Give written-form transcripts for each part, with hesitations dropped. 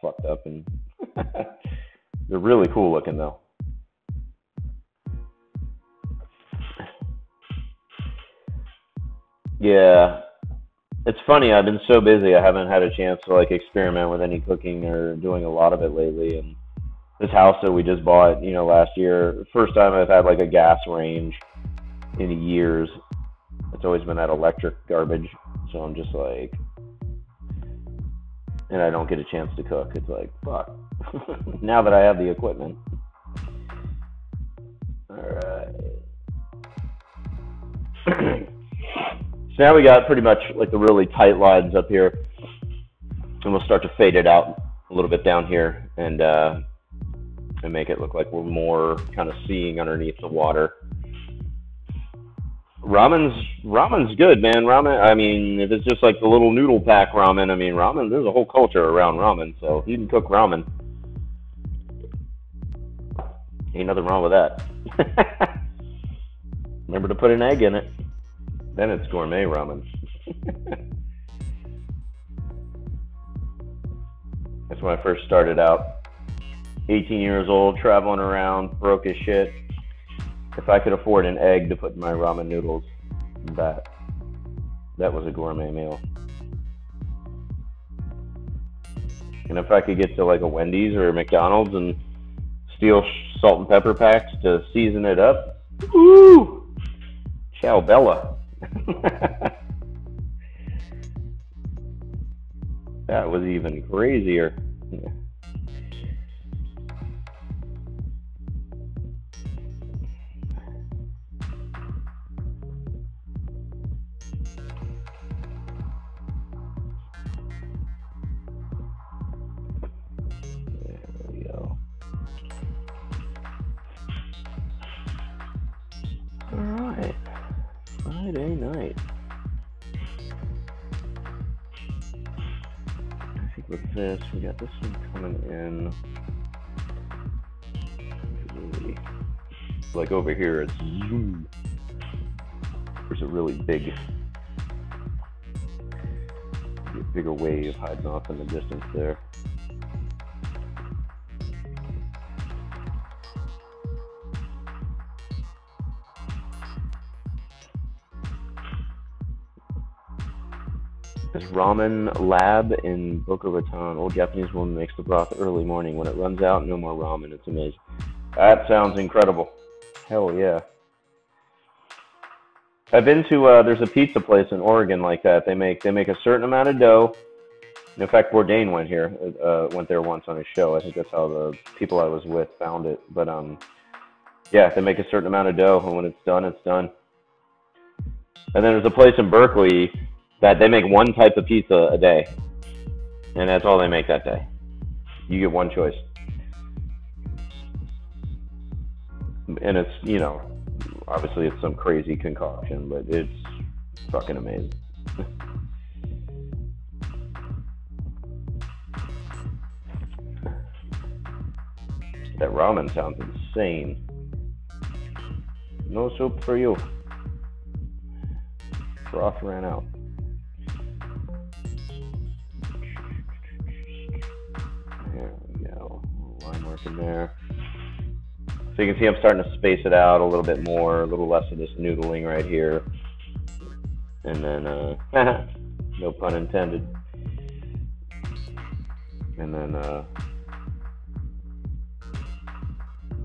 fucked up, and they're really cool looking though. Yeah, it's funny. I've been so busy. I haven't had a chance to like experiment with any cooking or doing a lot of it lately. And this house that we just bought, you know, last year, first time I've had like a gas range in years. It's always been that electric garbage. So I'm just like, and I don't get a chance to cook. It's like, fuck. Now that I have the equipment. All right. So now we got pretty much like the really tight lines up here, and we'll start to fade it out a little bit down here, and make it look like we're more kind of seeing underneath the water. Ramen's good, man. Ramen, I mean, if it's just like the little noodle pack ramen, I mean, ramen, there's a whole culture around ramen, so you can cook ramen. Ain't nothing wrong with that. Remember to put an egg in it. Then it's gourmet ramen. That's when I first started out. 18 years old, traveling around, broke as shit. If I could afford an egg to put in my ramen noodles, that was a gourmet meal. And if I could get to like a Wendy's or a McDonald's and steal salt and pepper packs to season it up, woo! Ciao Bella. That was even crazier. Yeah. We got this one coming in. Like over here, it's zoom. There's a really bigger wave hiding off in the distance there. Ramen Lab in Boca Raton. Old Japanese woman makes the broth early morning. When it runs out, no more ramen. It's amazing. That sounds incredible. Hell yeah. I've been to, there's a pizza place in Oregon like that. They make a certain amount of dough. And in fact, Bourdain went there once on his show. I think that's how the people I was with found it. But yeah, they make a certain amount of dough, and when it's done, it's done. And then there's a place in Berkeley that they make one type of pizza a day, and that's all they make that day. You get one choice, and it's, you know, obviously it's some crazy concoction, but it's fucking amazing. That ramen sounds insane. No soup for you. Broth ran out. In there, so you can see I'm starting to space it out a little bit more, a little less of this noodling right here, and then no pun intended, and then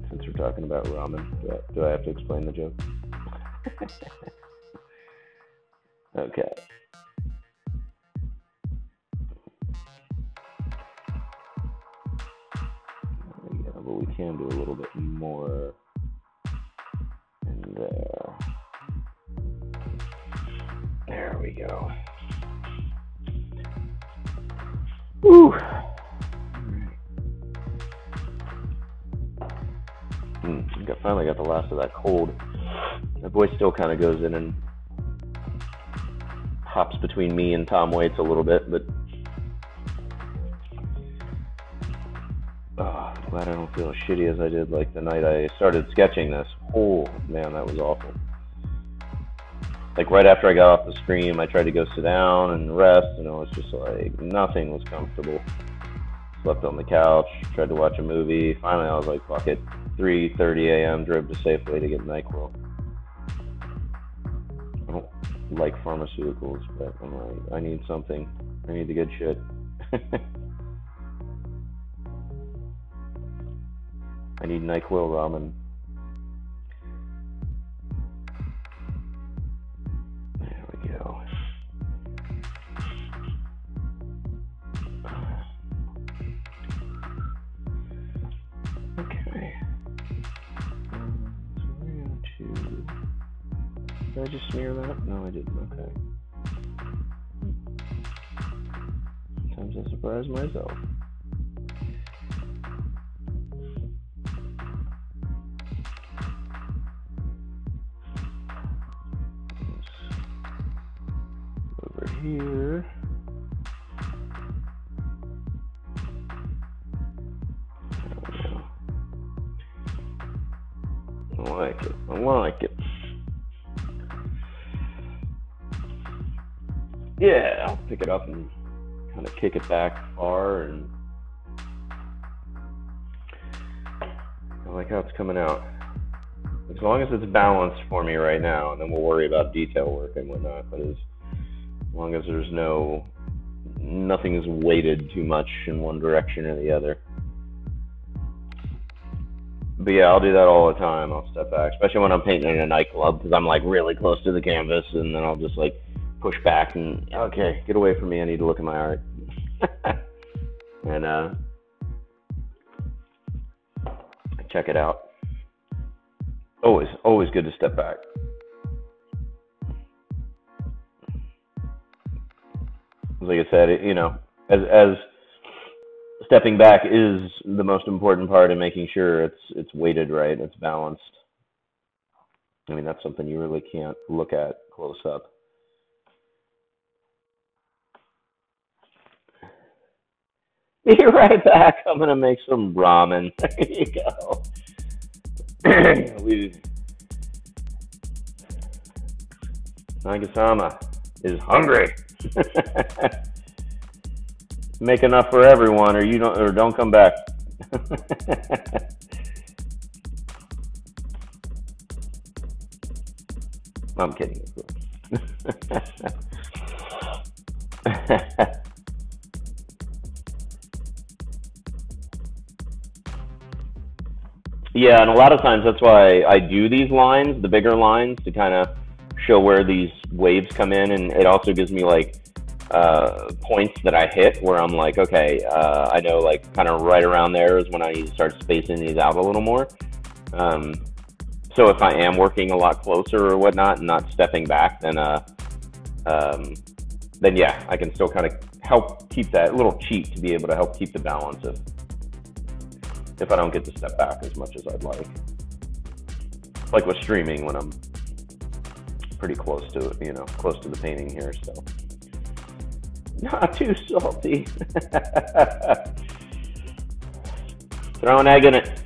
since we're talking about ramen, do I have to explain the joke? Okay. We can do a little bit more in there. There we go. Woo! Finally got the last of that cold. My voice still kind of goes in and hops between me and Tom Waits a little bit, but glad I don't feel as shitty as I did like the night I started sketching this. Oh man, that was awful. Like right after I got off the stream, I tried to go sit down and rest, and I was just like, nothing was comfortable. slept on the couch, tried to watch a movie. Finally, I was like, fuck it. 3:30 a.m., drove to Safeway to get NyQuil. I don't like pharmaceuticals, but I'm like, I need something. I need the good shit. I need NyQuil ramen. There we go. Okay. So we're going to... Did I just smear that? No, I didn't. Okay. Sometimes I surprise myself. Here. I like it. I like it. Yeah, I'll pick it up and kind of kick it back far, and I like how it's coming out. As long as it's balanced for me right now, and then we'll worry about detail work and whatnot. But it's as long as there's nothing's weighted too much in one direction or the other. But yeah, I'll do that all the time. I'll step back, especially when I'm painting in a nightclub, because I'm like really close to the canvas, and then I'll just like push back and, okay, get away from me. I need to look at my art. And check it out. Always good to step back. Like I said, it, you know, as stepping back is the most important part in making sure it's weighted right, it's balanced. I mean, that's something you really can't look at close up. Be right back. I'm gonna make some ramen. There you go. Nagasama is hungry. Make enough for everyone, or you don't, or don't come back. I'm kidding. Yeah, and a lot of times that's why I do these lines, the bigger lines, to kind of show where these waves come in, and it also gives me like points that I hit where I'm like, okay, I know like kind of right around there is when I need to start spacing these out a little more. So if I am working a lot closer or whatnot and not stepping back, then yeah, I can still kind of help keep that little cheat to be able to help keep the balance if I don't get to step back as much as I'd like. Like with streaming, when I'm pretty close to it, you know, close to the painting here, so not too salty. Throw an egg in it.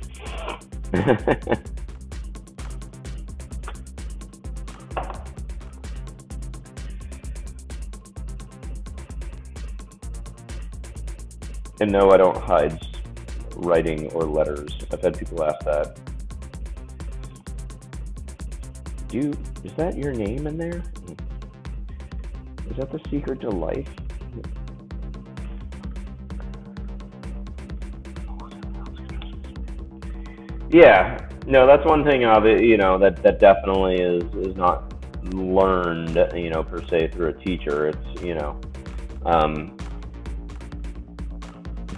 And no, I don't hide writing or letters. I've had people ask that. Is that your name in there? Is that the secret to life? Yeah, no, that's one thing of it, you know, that definitely is not learned, you know, per se through a teacher. It's, you know,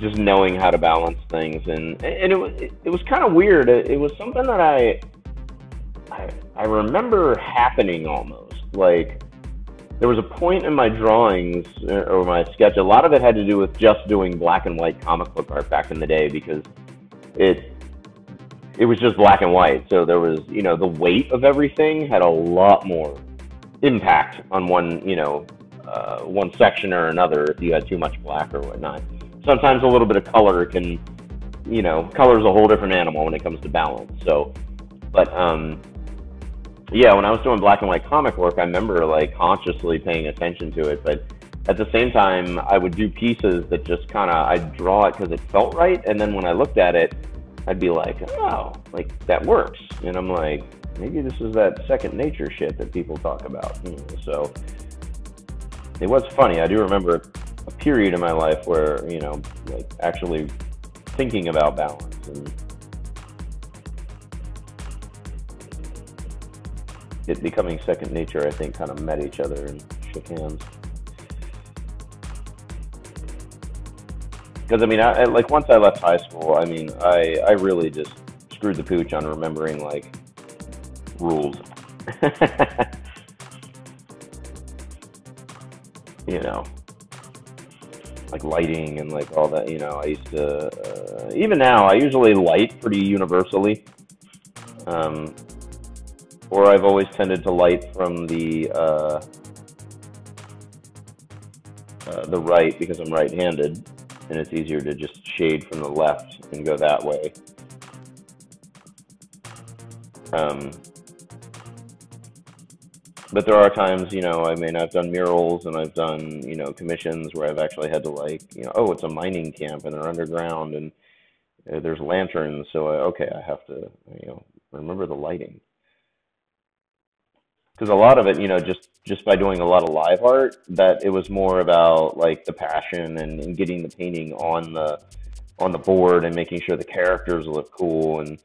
just knowing how to balance things, and it was kind of weird. It was something that I remember happening almost. Like, there was a point in my drawings or my sketch, a lot of it had to do with just doing black and white comic book art back in the day, because it was just black and white. So there was, you know, the weight of everything had a lot more impact on one, you know, one section or another if you had too much black or whatnot. Sometimes a little bit of color can, you know, color's a whole different animal when it comes to balance. So, but, yeah, when I was doing black and white comic work, I remember like consciously paying attention to it, but At the same time, I would do pieces that just kind of, I'd draw it because it felt right. And then when I looked at it, I'd be like, oh, like that works. And I'm like, maybe this is that second nature shit that people talk about. So it was funny. I do remember a period in my life where, you know, like actually thinking about balance. And it becoming second nature, I think, kind of met each other and shook hands. Because, I mean, I, like, once I left high school, I mean, I really just screwed the pooch on remembering, like, rules. You know, like lighting and, like, all that, you know, I used to, even now, I usually light pretty universally. Or I've always tended to light from the right, because I'm right-handed. And it's easier to just shade from the left and go that way. But there are times, you know, I mean, I've done murals and I've done, you know, commissions where I've actually had to, like, you know, oh, it's a mining camp and they're underground and there's lanterns. So, okay, I have to, you know, remember the lighting. Because a lot of it, you know, just by doing a lot of live art, that it was more about like the passion and getting the painting on the board and making sure the characters look cool, and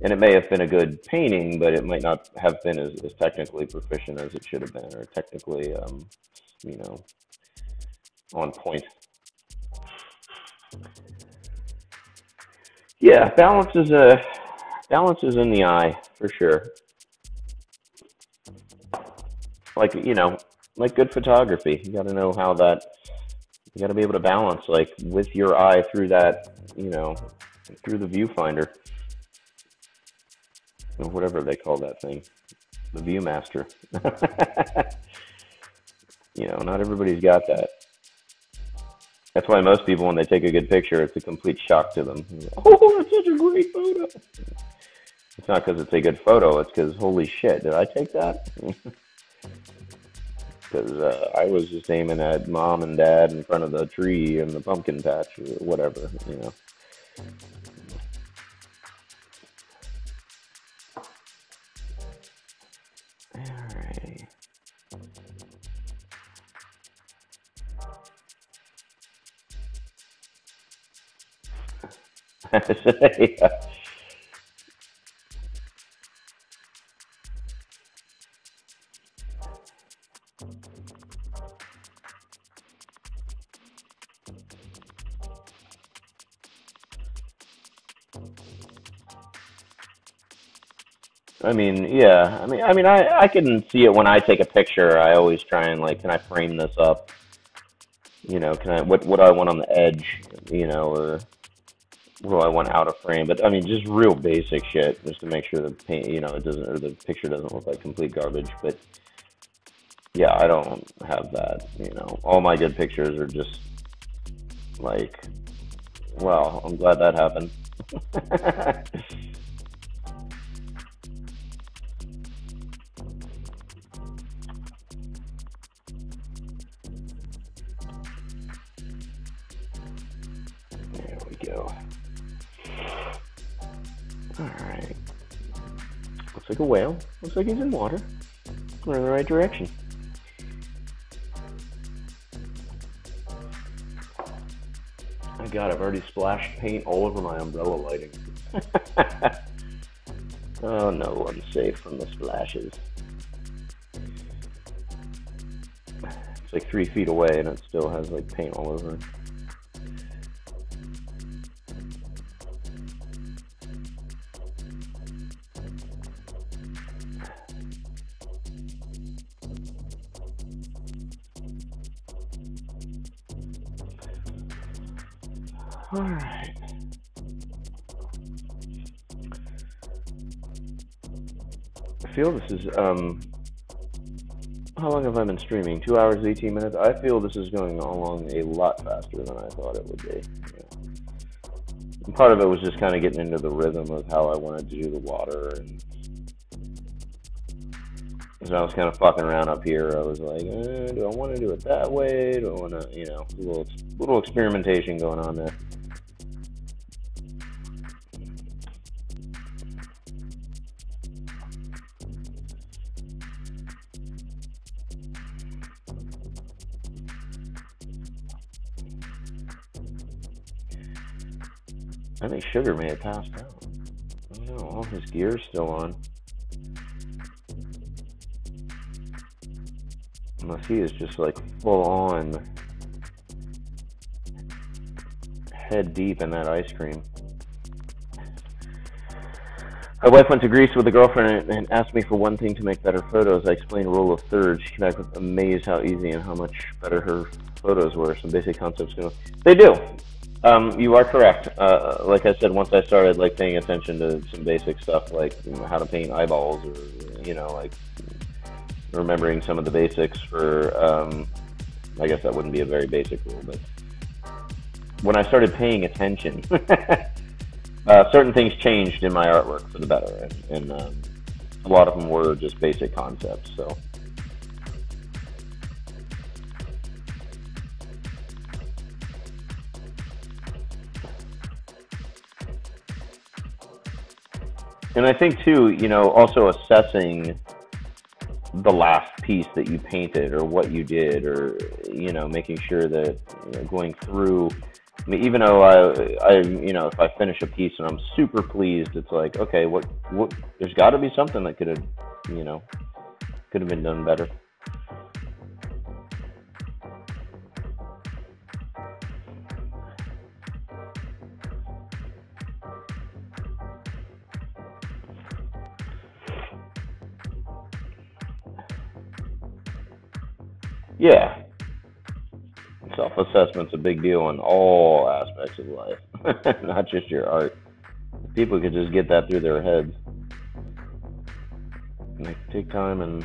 it may have been a good painting, but it might not have been as technically proficient as it should have been, or technically, you know, on point. Yeah, balance is in the eye for sure. Like, you know, like good photography, you got to know how that, you got to be able to balance, like, with your eye through that, you know, through the viewfinder, or whatever they call that thing, the viewmaster. You know, not everybody's got that. That's why most people, when they take a good picture, it's a complete shock to them. Oh, that's such a great photo. It's not because it's a good photo, it's because, holy shit, did I take that? Because I was just aiming at mom and dad in front of the tree and the pumpkin patch or whatever, you know. All right. Yeah. I mean, yeah. I mean, I can see it when I take a picture. I always try and, like, can I frame this up? You know, can I? What do I want on the edge? You know, or what do I want out of frame? But I mean, just real basic shit, just to make sure the paint, you know, it doesn't, or the picture doesn't look like complete garbage. But yeah, I don't have that. You know, all my good pictures are just like, wow, I'm glad that happened. Alright. Looks like a whale. Looks like he's in water. We're in the right direction. Oh god, I've already splashed paint all over my umbrella lighting. Oh, no one's safe from the splashes. It's like 3 feet away and it still has like paint all over it. Alright. I feel this is, how long have I been streaming? 2 hours, 18 minutes? I feel this is going along a lot faster than I thought it would be. Yeah. And part of it was just kind of getting into the rhythm of how I wanted to do the water and Because I was kind of fucking around up here. I was like, do I want to do it that way? Do I want to, you know, a little experimentation going on there. I think Sugar may have passed out. I don't know. All his gear's still on. Unless he is just like full on head deep in that ice cream. My wife went to Greece with a girlfriend and asked me for one thing to make better photos. I explained rule of thirds. She came back with amazed how easy and how much better her photos were. Some basic concepts. They do. You are correct. Like I said, once I started like paying attention to some basic stuff, like how to paint eyeballs, or you know, like remembering some of the basics for. I guess that wouldn't be a very basic rule, but when I started paying attention, certain things changed in my artwork for the better, and a lot of them were just basic concepts. So. And I think too, you know, also assessing the last piece that you painted or what you did, or you know, making sure that you know, going through. I mean, even though I you know, if I finish a piece and I'm super pleased, it's like, okay, what? There's got to be something that could have been done better. Yeah, self-assessment's a big deal in all aspects of life, not just your art. If people could just get that through their heads. Like, take time and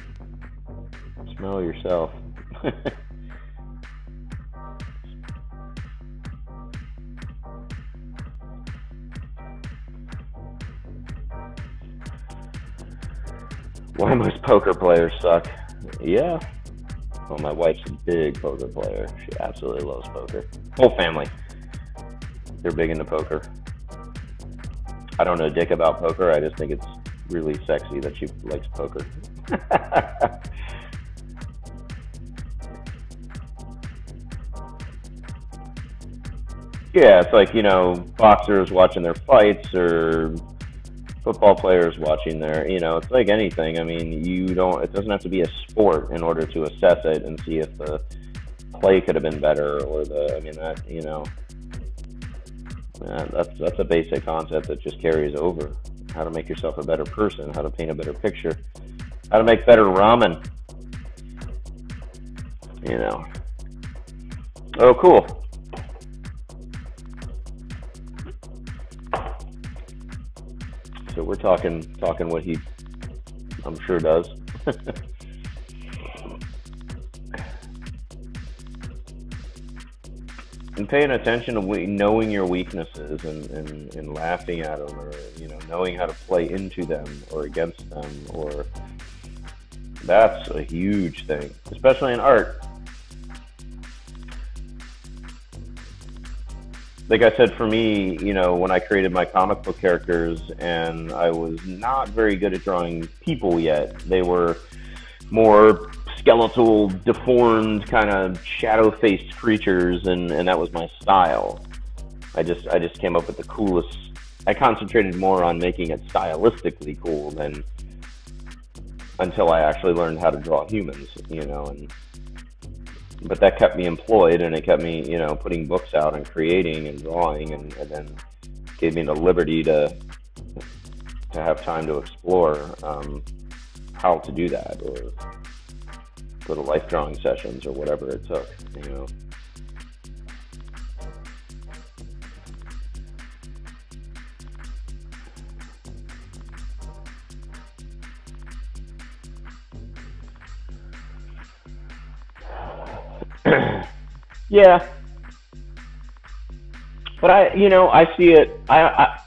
smell yourself. Why most poker players suck? Yeah. Well, my wife's a big poker player. She absolutely loves poker. Whole family. They're big into poker. I don't know dick about poker. I just think it's really sexy that she likes poker. Yeah, it's like, you know, boxers watching their fights, or football players watching their, you know, it's like anything. I mean, it doesn't have to be a sport in order to assess it and see if the play could have been better, or the, I mean, that, you know, that's a basic concept that just carries over. How to make yourself a better person, how to paint a better picture, how to make better ramen, you know. Oh, cool. So we're talking what he, I'm sure, does. And paying attention to knowing your weaknesses and laughing at them, or you know, knowing how to play into them or against them, or that's a huge thing, especially in art. Like I said, for me, you know, when I created my comic book characters, and I was not very good at drawing people yet, they were more skeletal, deformed, kind of shadow-faced creatures, and that was my style. I just came up with the coolest. I concentrated more on making it stylistically cool than until I actually learned how to draw humans, you know, and. But that kept me employed, and it kept me, you know, putting books out and creating and drawing, and then gave me the liberty to have time to explore how to do that, or go to life drawing sessions or whatever it took, you know. Yeah, but I see it. I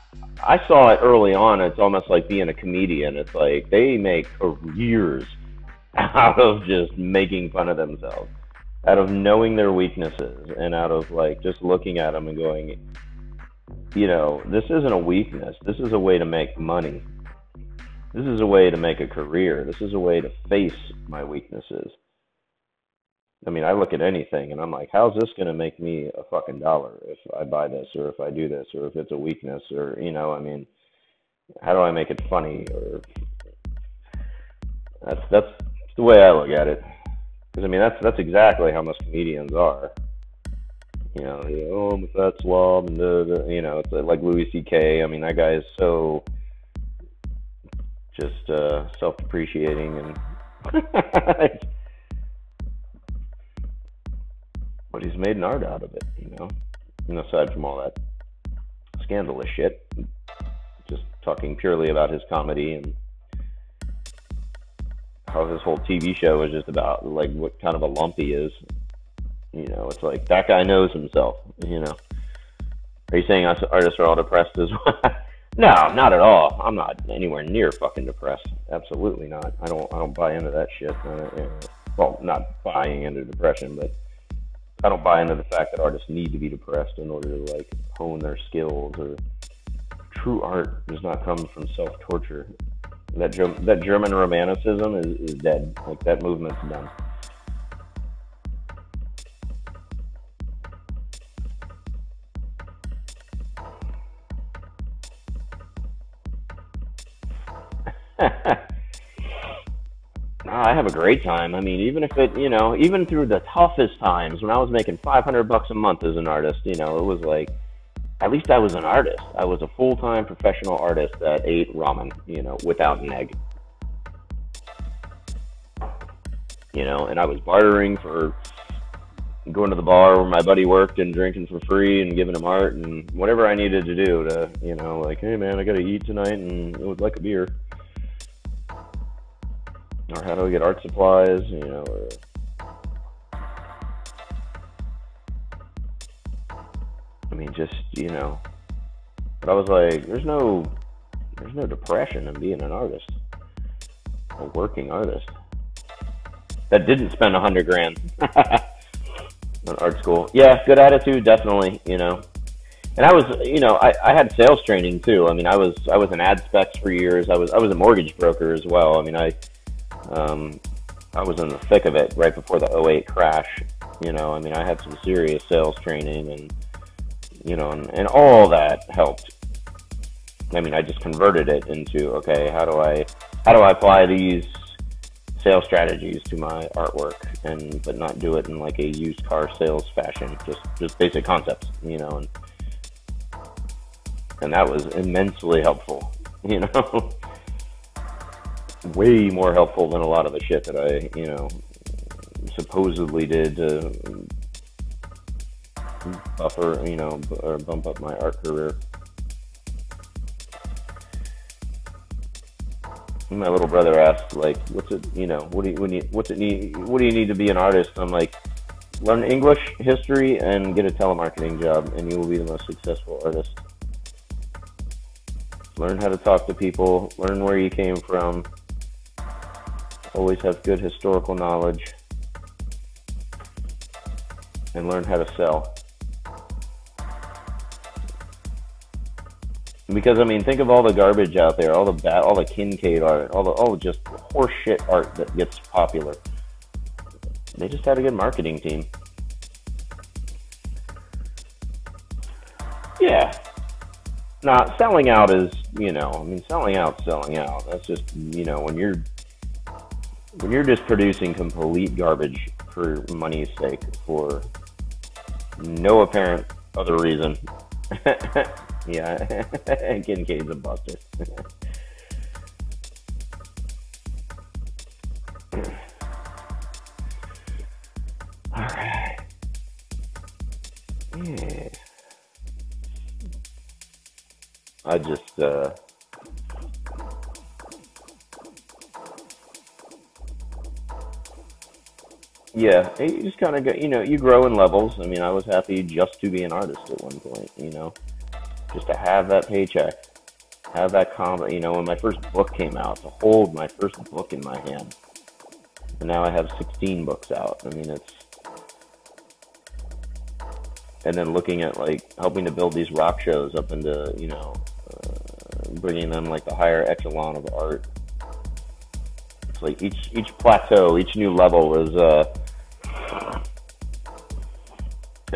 saw it early on. It's almost like being a comedian. It's like they make careers out of just making fun of themselves, out of knowing their weaknesses, and out of like just looking at them and going, you know, this isn't a weakness. This is a way to make money. This is a way to make a career. This is a way to face my weaknesses. I mean, I look at anything and I'm like, how's this going to make me a fucking dollar if I buy this, or if I do this, or if it's a weakness, or, you know, I mean, how do I make it funny? Or that's the way I look at it. Because I mean, that's exactly how most comedians are. You know, oh, I'm a fat slob, and you know, it's like Louis CK. I mean, that guy is so just self-depreciating, and but he's made an art out of it, you know. And aside from all that scandalous shit, just talking purely about his comedy and how his whole TV show is just about like what kind of a lump he is. You know, it's like that guy knows himself. You know, are you saying us artists are all depressed as well? No, not at all. I'm not anywhere near fucking depressed. Absolutely not. I don't buy into that shit. Well, not buying into depression, but I don't buy into the fact that artists need to be depressed in order to like hone their skills. Or true art does not come from self-torture. That German romanticism is dead. Like that movement's done. I have a great time. I mean, even if it, you know, even through the toughest times when I was making $500 a month as an artist, you know, it was like, at least I was an artist. I was a full-time professional artist that ate ramen, you know, without an egg. You know, and I was bartering for going to the bar where my buddy worked and drinking for free and giving him art and whatever I needed to do to, you know, like, hey man, I gotta eat tonight and it would like a beer. Or how do we get art supplies, you know, or... I mean, just, you know, but I was like, there's no depression in being an artist, a working artist that didn't spend $100 grand on art school. Yeah, good attitude, definitely, you know. And I was, you know, I had sales training too. I mean, I was in ad specs for years. I was a mortgage broker as well. I mean, I was in the thick of it right before the 08 crash, you know. I mean, I had some serious sales training and, you know, and all that helped. I mean, I just converted it into, okay, how do I apply these sales strategies to my artwork, and but not do it in like a used car sales fashion, just basic concepts, you know, and that was immensely helpful, you know. Way more helpful than a lot of the shit that I, you know, supposedly did to buffer, you know, or bump up my art career. My little brother asked, like, what's it, you know, what do you need to be an artist? I'm like, learn English, history, and get a telemarketing job, and you will be the most successful artist. Learn how to talk to people, learn where you came from, always have good historical knowledge, and learn how to sell. Because I mean, think of all the garbage out there, all the Kincaid art, all the just horseshit art that gets popular. They just had a good marketing team. Yeah. Nah, selling out is, you know, I mean, selling out. That's just, you know, when you're just producing complete garbage for money's sake, for no apparent other reason. Yeah, Kincaid's a buster. All right. Yeah. I just, yeah, you just kind of go, you know, you grow in levels. I mean, I was happy just to be an artist at one point, you know, just to have that paycheck, have that combo, you know, when my first book came out, to hold my first book in my hand, And now I have 16 books out. I mean, it's... And then looking at, like, helping to build these rock shows up into, you know, bringing them, like, the higher echelon of art. It's like each plateau, each new level is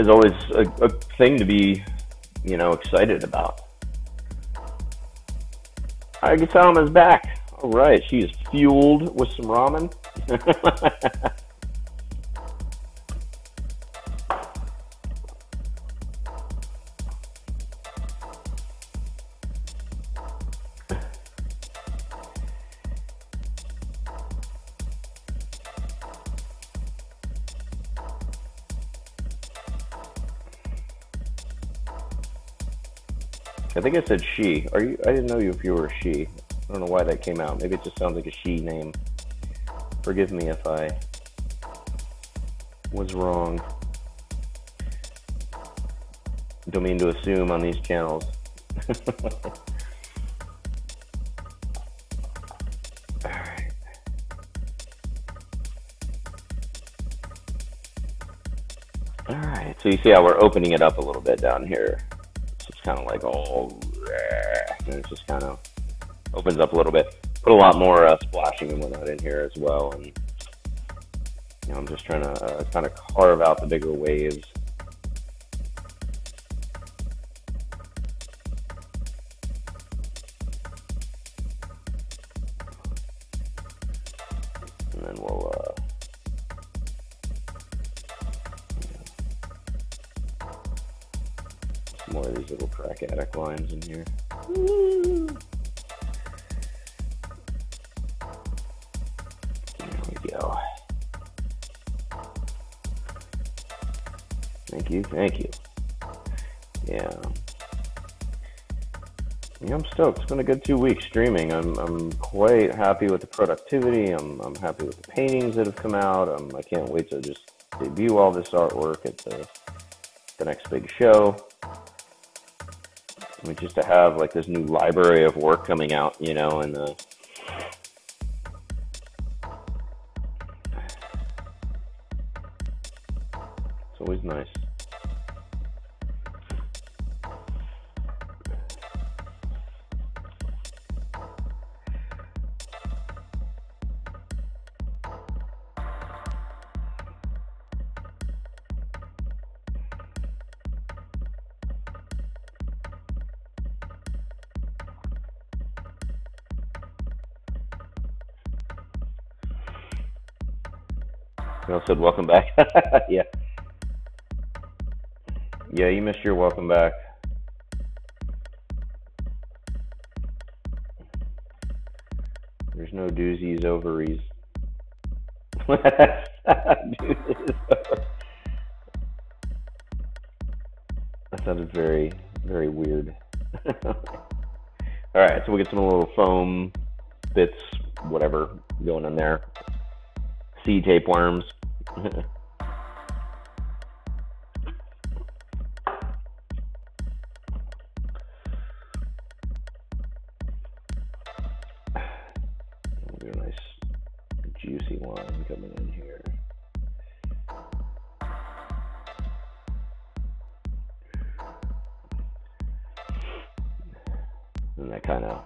always a thing to be, you know, excited about. Agisama's back. All right, she is fueled with some ramen. I think I said she. Are you? I didn't know if you were a she. I don't know why that came out. Maybe it just sounds like a she name. Forgive me if I was wrong. Don't mean to assume on these channels. All right. So you see how we're opening it up a little bit down here. Kind of like all, and it just kind of opens up a little bit. Put a lot more splashing and whatnot in here as well, and you know, I'm just trying to kind of carve out the bigger waves. Lines in here. Woo. There we go. Thank you, thank you. Yeah, I'm stoked. It's been a good 2 weeks streaming. I'm quite happy with the productivity. I'm happy with the paintings that have come out. I can't wait to just debut all this artwork at the next big show. I mean, just to have like this new library of work coming out, you know, and it's always nice. Said welcome back. yeah, you missed your welcome back. There's no doozies ovaries. That sounded very, very weird. All right, so we'll get some little foam bits, whatever, going in there. Sea tapeworms. That'll be a nice juicy line coming in here. And that kind of,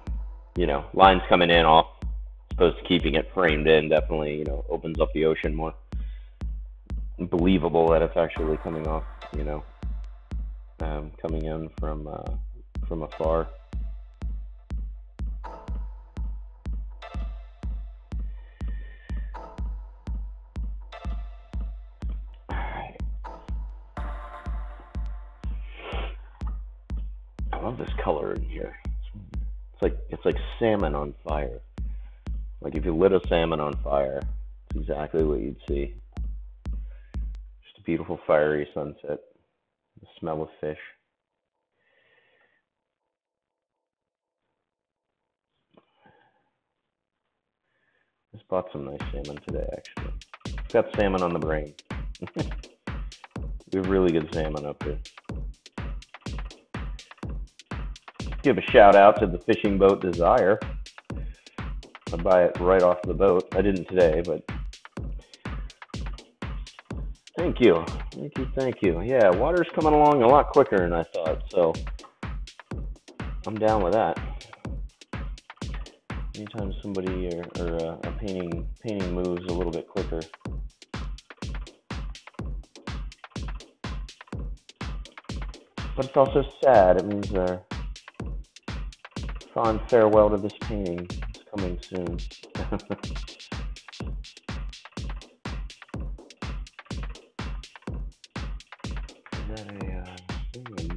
you know, lines coming in off, opposed to keeping it framed in, definitely, you know, opens up the ocean more. Believable that it's actually coming off, you know, coming in from afar. All right. I love this color in here. It's like salmon on fire. Like if you lit a salmon on fire, it's exactly what you'd see. Just a beautiful fiery sunset, the smell of fish. Just bought some nice salmon today, actually. Got salmon on the brain. We have really good salmon up here. Give a shout out to the fishing boat Desire. I buy it right off the boat. I didn't today, but Thank you. Thank you. Thank you. Yeah, water's coming along a lot quicker than I thought, so I'm down with that. Anytime somebody or a painting moves a little bit quicker. But it's also sad. It means a fond farewell to this painting. It's coming soon.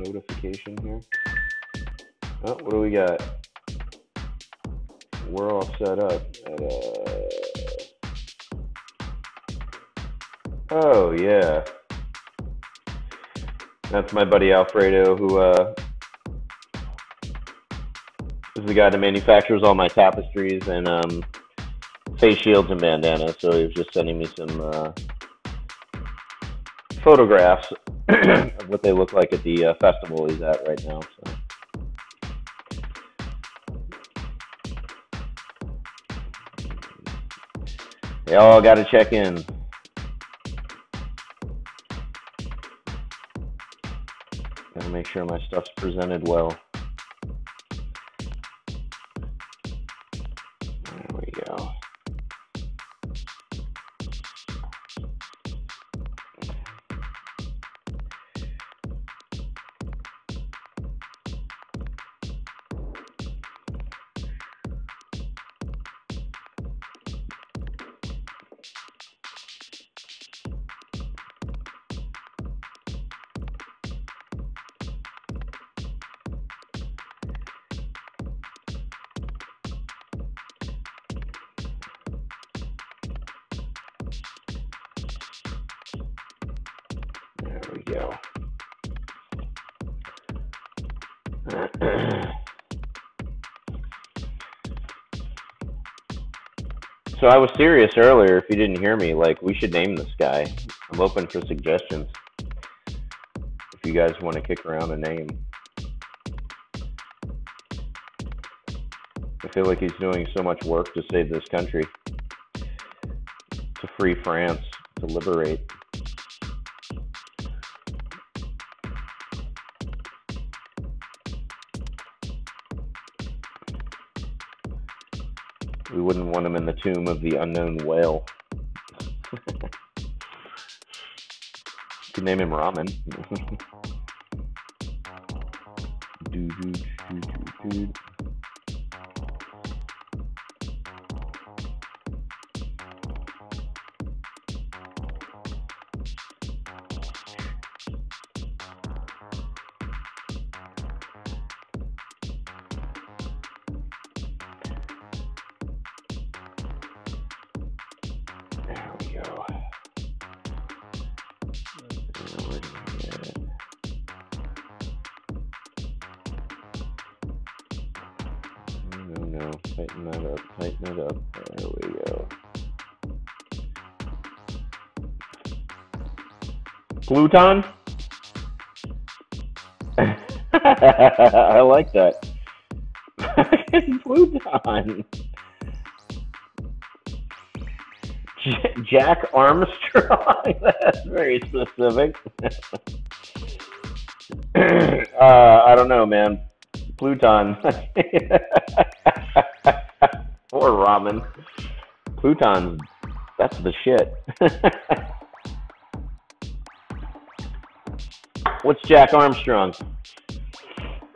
Notification here. Oh, what do we got? We're all set up at oh yeah, that's my buddy Alfredo, who is the guy that manufactures all my tapestries and face shields and bandanas. So he was just sending me some photographs of what they look like at the festival he's at right now. So. They all got to check in. Got to make sure my stuff's presented well. There we go. So I was serious earlier, if you didn't hear me, like, we should name this guy. I'm open for suggestions if you guys want to kick around a name. I feel like he's doing so much work to save this country, to free France, to liberate. We wouldn't want him in the tomb of the unknown whale. You could name him Ramen. Tighten that up. There we go. Pluton? I like that. Pluton. Jack Armstrong. That's very specific. I don't know, man. Pluton. Or Ramen. Pluton. That's the shit. What's Jack Armstrong?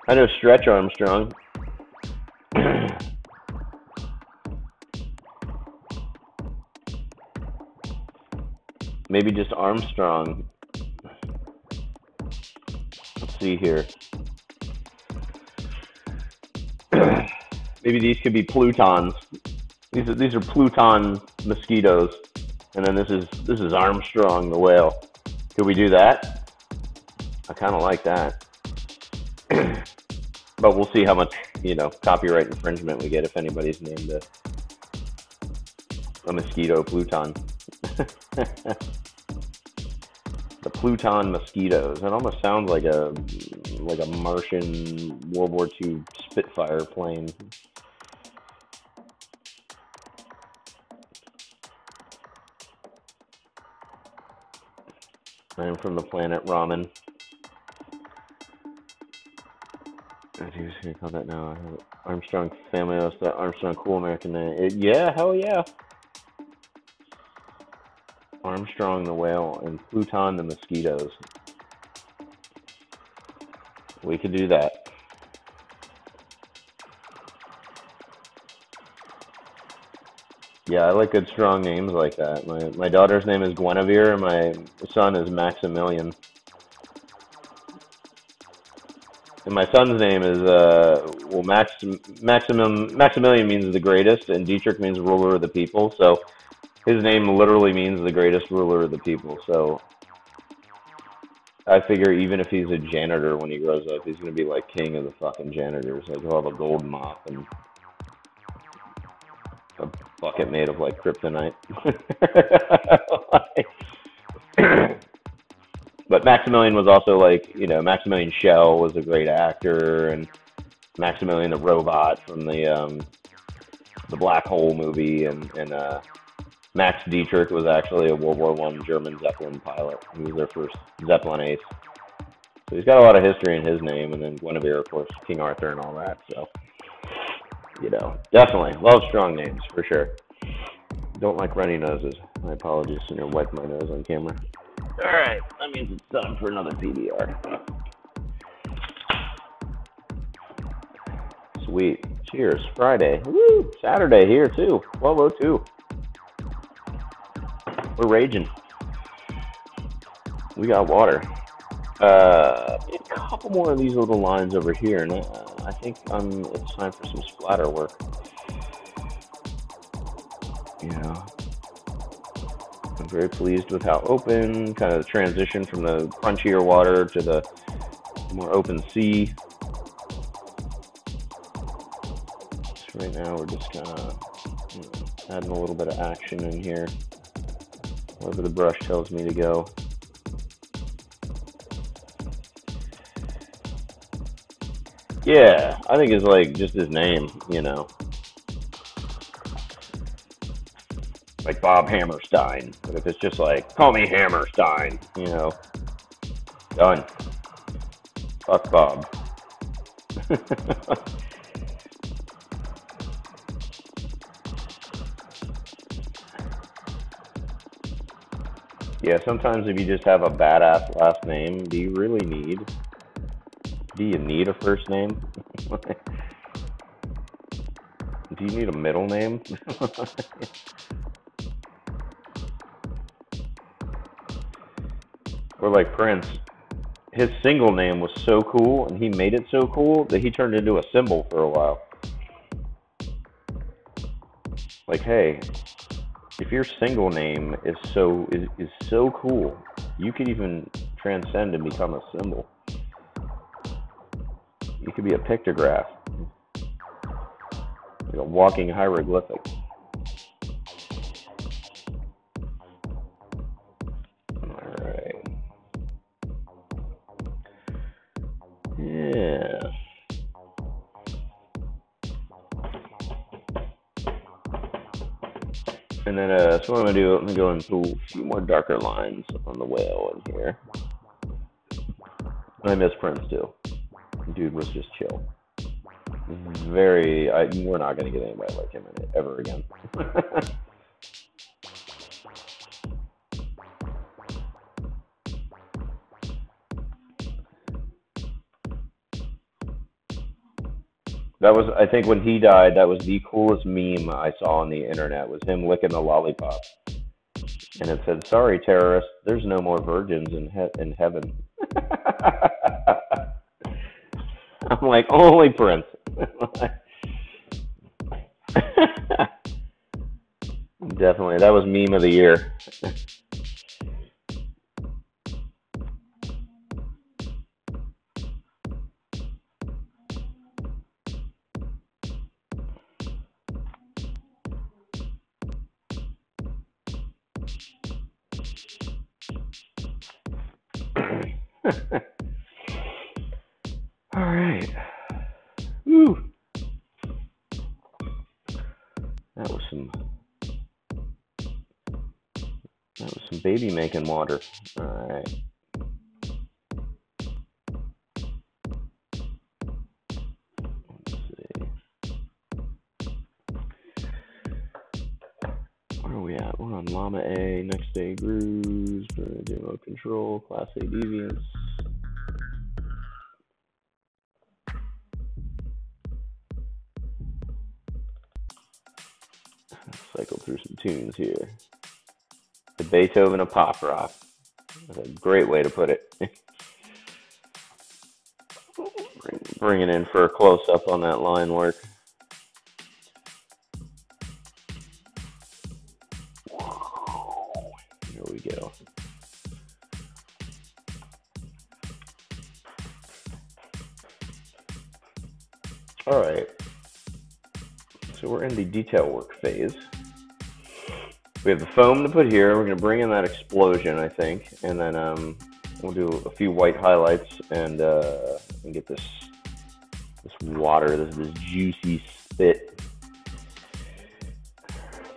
I know Stretch Armstrong. Maybe just Armstrong. Let's see here. Maybe these could be Plutons. These are Pluton mosquitoes, and then this is Armstrong the whale. Could we do that? I kind of like that, but we'll see how much, you know, copyright infringement we get if anybody's named a mosquito Pluton. The Pluton mosquitoes. It almost sounds like a Martian World War II Spitfire plane. I am from the planet Ramen. Who's gonna call that now? Armstrong family. That's that Armstrong cool American name. Yeah, hell yeah. Armstrong the whale and Pluton the mosquitoes. We could do that. Yeah, I like good strong names like that. My daughter's name is Guinevere and my son is Maximilian. And my son's name is, well, Maximilian means the greatest, and Dietrich means ruler of the people. So his name literally means the greatest ruler of the people. So I figure even if he's a janitor when he grows up, he's going to be like king of the fucking janitors. Like he'll have a gold mop and a bucket made of like kryptonite. But Maximilian was also like, you know, Maximilian Schell was a great actor, and Maximilian the robot from the Black Hole movie, and Max Dietrich was actually a World War I German Zeppelin pilot. He was their first Zeppelin ace. So he's got a lot of history in his name, and then Guinevere, of course, King Arthur and all that. So, you know, definitely love strong names for sure. Don't like runny noses. My apologies, and you'll wipe my nose on camera. All right, that means it's time for another PBR. Sweet. Cheers. Friday. Woo! Saturday here, too. 12:02. We're raging. We got water. A couple more of these little lines over here, and I think it's time for some splatter work. Yeah. I'm very pleased with how open, kind of the transition from the crunchier water to the more open sea. So right now we're just kind of, you know, adding a little bit of action in here, wherever the brush tells me to go. Yeah, I think it's like just his name, you know. Like Bob Hammerstein, but if it's just like, call me Hammerstein, you know, done. Fuck Bob. Yeah, sometimes if you just have a badass last name, do you need a first name? Do you need a middle name? Or like Prince, his single name was so cool, and he made it so cool that he turned into a symbol for a while. Like, hey, if your single name is so cool, you could even transcend and become a symbol. You could be a pictograph, like a walking hieroglyphic. Yeah. And then, so what I'm gonna do, I'm gonna go into a few more darker lines on the whale in here. I miss Prince too. Dude was just chill. Very, we're not gonna get anybody like him in it ever again. That was, I think when he died, that was the coolest meme I saw on the internet, was him licking the lollipop. And it said, sorry, terrorists, there's no more virgins in heaven. I'm like, only Prince. Definitely, that was meme of the year. Alright. Woo. That was some That was some baby making water. All right. Let's see. Where are we at? We're on Llama A, next day brews, demo control, class A deviants. Cycle through some tunes here. The Beethoven of pop rock. That's a great way to put it. Bring it in for a close-up on that line work. Here we go. All right. So we're in the detail work phase. We have the foam to put here. We're going to bring in that explosion, I think, and then we'll do a few white highlights and get this water, this juicy spit.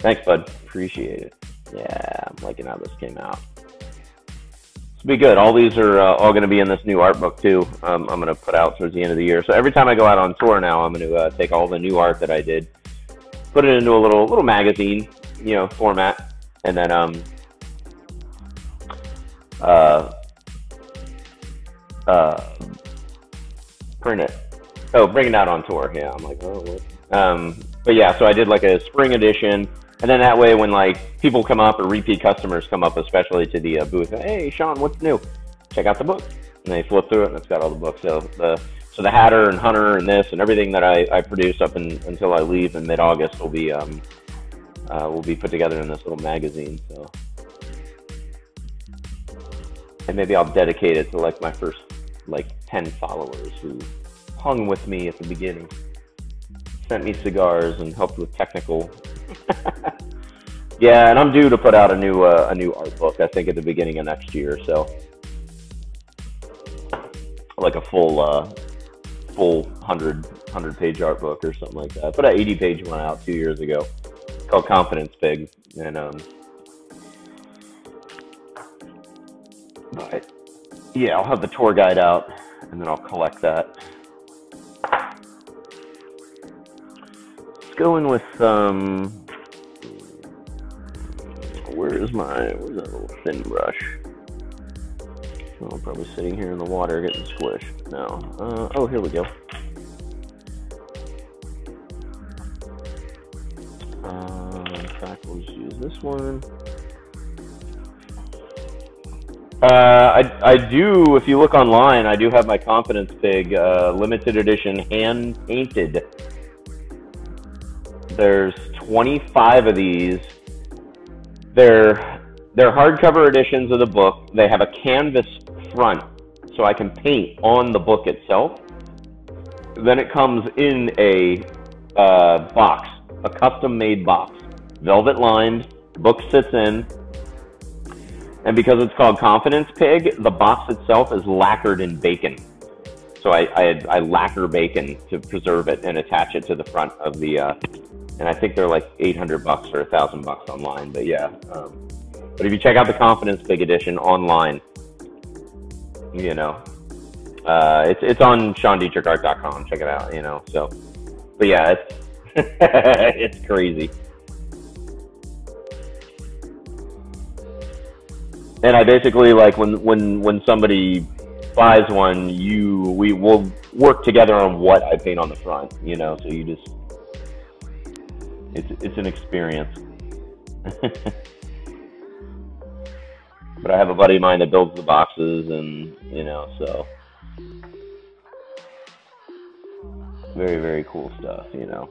Thanks, bud. Appreciate it. Yeah, I'm liking how this came out. This will be good. All these are all going to be in this new art book too. I'm going to put out towards the end of the year. So every time I go out on tour now, I'm going to take all the new art that I did, put it into a little magazine, you know, format, and then print it. Oh, bring it out on tour. Yeah, I'm like, oh, what? But yeah, so I did like a spring edition, and then that way when like people come up or repeat customers come up, especially to the booth, hey, Sean, what's new? Check out the book, and they flip through it, and it's got all the books. So the Hatter and Hunter and this and everything that I produce up until I leave in mid-August will be put together in this little magazine. So, and maybe I'll dedicate it to like my first like 10 followers who hung with me at the beginning, sent me cigars and helped with technical. Yeah, and I'm due to put out a new art book, I think, at the beginning of next year. So, like a full 100-page art book or something like that. I put an 80-page one out 2 years ago. Called Confidence Pig, and but yeah, I'll have the tour guide out, and then I'll collect that. Let's go in with where's that little thin brush? Oh, I'm probably sitting here in the water getting squished. No, oh, here we go. We'll just use this one. I do, if you look online, I do have my Confidence Pig limited edition hand painted. There's 25 of these. They're hardcover editions of the book. They have a canvas front, so I can paint on the book itself. Then it comes in a box, a custom-made box. Velvet lined, book sits in, and because it's called Confidence Pig, the box itself is lacquered in bacon. So I lacquer bacon to preserve it and attach it to the front of the, and I think they're like $800 or $1,000 online, but yeah. But if you check out the Confidence Pig edition online, you know, it's on SeanDietrichArt.com, check it out, you know, so, but yeah, it's, it's crazy. And I basically, like, when somebody buys one, we will work together on what I paint on the front, you know, so you just, it's an experience. But I have a buddy of mine that builds the boxes, and, you know, so very, very cool stuff, you know.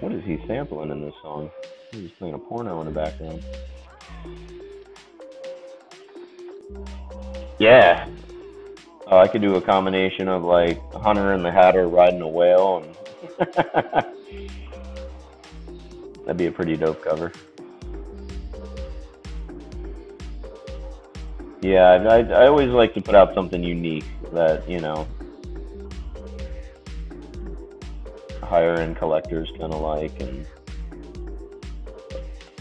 What is he sampling in this song? He's playing a porno in the background. Yeah, I could do a combination of like Hunter and the Hatter riding a whale, and that'd be a pretty dope cover. Yeah, I always like to put out something unique that, you know, higher end collectors kind of like, and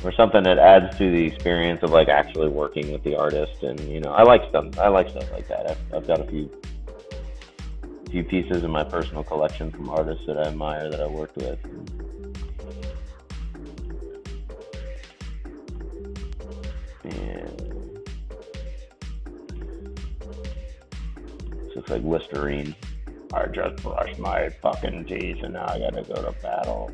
or something that adds to the experience of like actually working with the artist. And you know, I like stuff like that. I've got a few pieces in my personal collection from artists that I admire that I worked with. And it's just like Listerine. I just brushed my fucking teeth and now I gotta go to battle.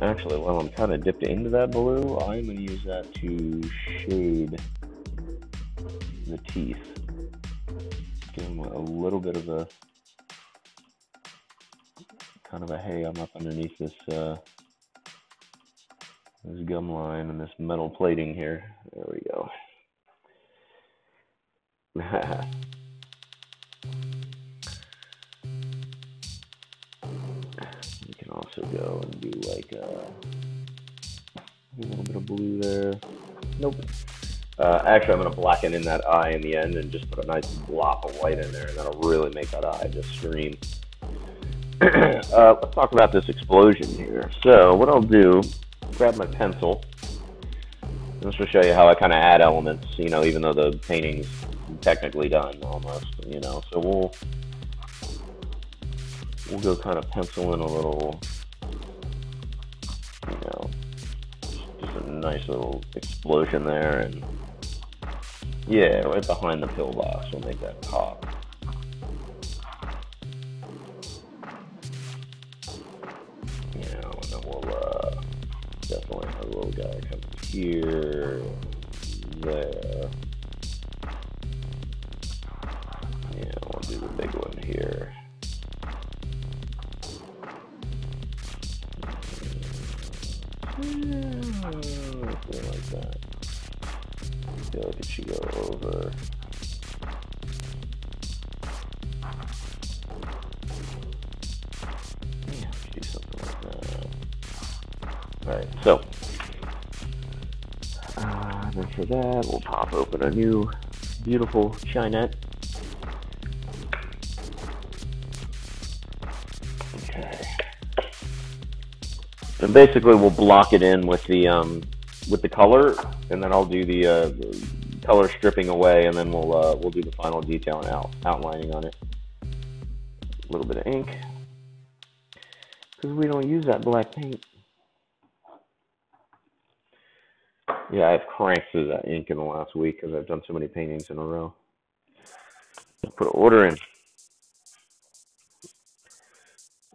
Actually, while I'm kind of dipped into that blue, I'm going to use that to shade the teeth. Give them a little bit of a kind of a hey, I'm up underneath this gum line and this metal plating here. There we go. You can also go and do like a little bit of blue there. Nope. Actually, I'm going to blacken in that eye in the end and just put a nice blob of white in there, and that'll really make that eye just scream. Let's talk about this explosion here. So what I'll do, grab my pencil. This will show you how I kind of add elements, you know, even though the painting's technically done almost, you know. So we'll go kind of pencil in a little, you know, just a nice little explosion there, and yeah, right behind the pillbox, we'll make that pop. You know, and then we'll definitely have a little guy come here, there. Yeah, we'll do the big one here. Like that. I feel like it should go over. Yeah, do something like that. Alright, so then for that, we'll pop open a new beautiful chinette. Okay. And basically we'll block it in with the color, and then I'll do the color stripping away, and then we'll do the final detail and outlining on it. A little bit of ink, because we don't use that black paint. Yeah, I've cranked through that ink in the last week because I've done so many paintings in a row. I'll put an order in.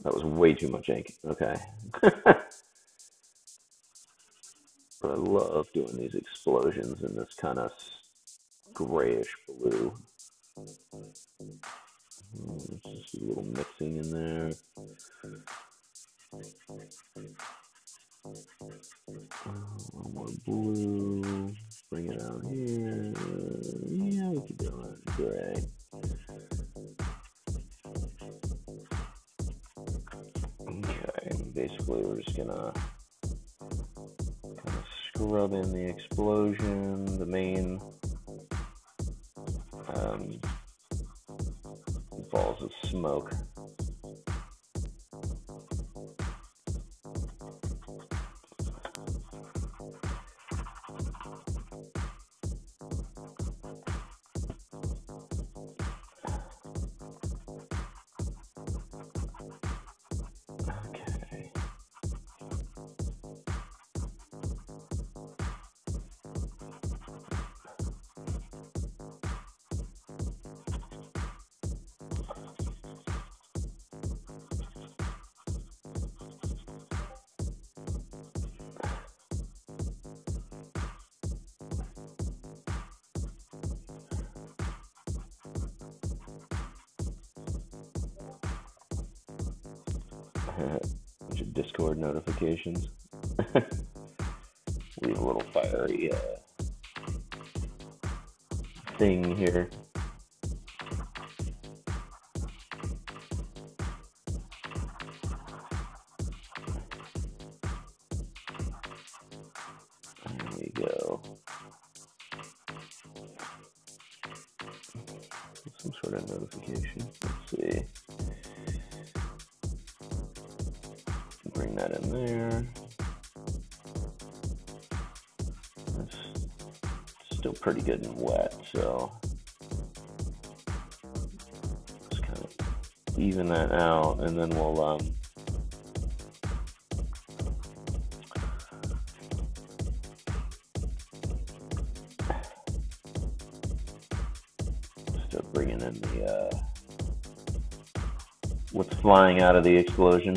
That was way too much ink. Okay. I love doing these explosions in this kind of grayish blue. Just a little mixing in there. One more blue. Bring it out here. Yeah, we could go out in gray. Okay, basically we're just gonna rub in the explosion, the main balls of smoke. Bunch of Discord notifications. We have a little fiery thing here. go. Some sort of notification. Let's see. Bring that in there. It's still pretty good and wet, so just kind of even that out, and then we'll what's flying out of the explosion.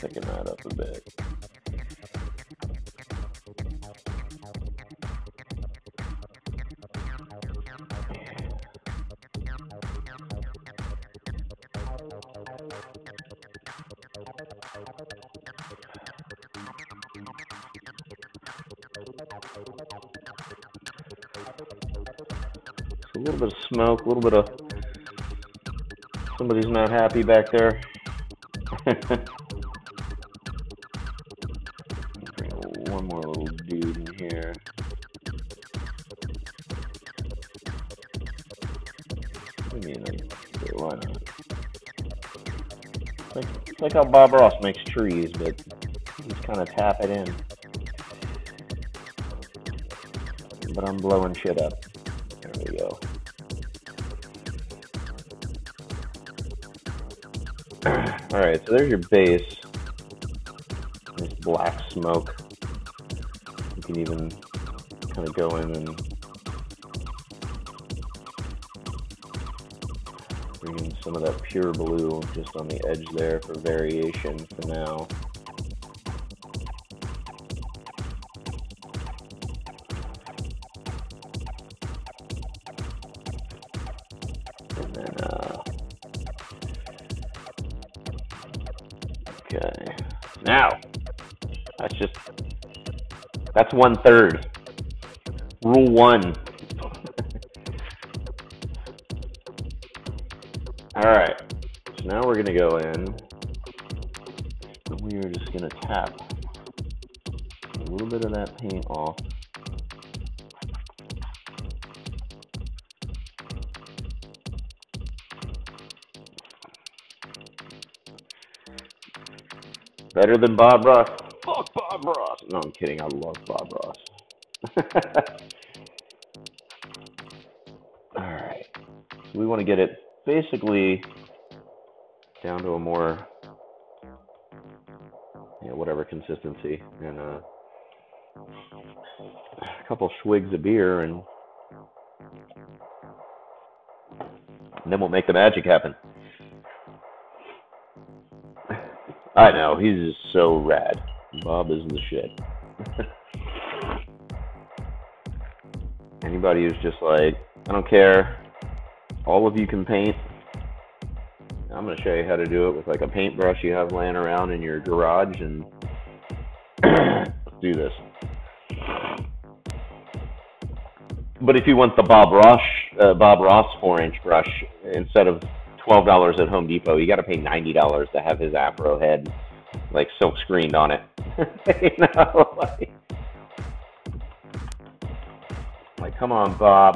Picking that up a bit. So a little bit of smoke, a little bit of somebody's not happy back there. Like how Bob Ross makes trees, but you just kind of tap it in. But I'm blowing shit up. There we go. Alright, so there's your base. This black smoke. You can even kind of go in and some of that pure blue just on the edge there for variation for now. And then, okay. Now, that's 1/3. Rule 1. Alright, so now we're going to go in, and we are just going to tap a little bit of that paint off. Better than Bob Ross. Fuck Bob Ross! No, I'm kidding, I love Bob Ross. Alright, so we want to get it basically down to a more, whatever consistency, and a couple swigs of beer, and then we'll make the magic happen. I know, he's just so rad. Bob is the shit. Anybody who's just like, I don't care, all of you can paint. I'm going to show you how to do it with like a paintbrush you have laying around in your garage, and do this. But if you want the Bob Ross 4-inch brush, instead of $12 at Home Depot, you got to pay $90 to have his afro head like silk screened on it. You know, like, Come on, Bob.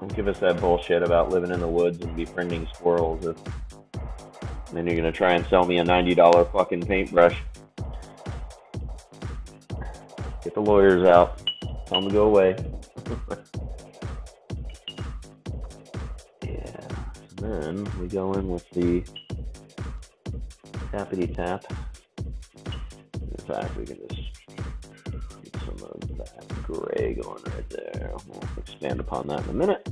Don't give us that bullshit about living in the woods and befriending squirrels. If... and then you're going to try and sell me a $90 fucking paintbrush. Get the lawyers out. Tell them to go away. Yeah. And then we go in with the tappity tap. In fact, we can just get some of that gray going right there. We'll expand upon that in a minute.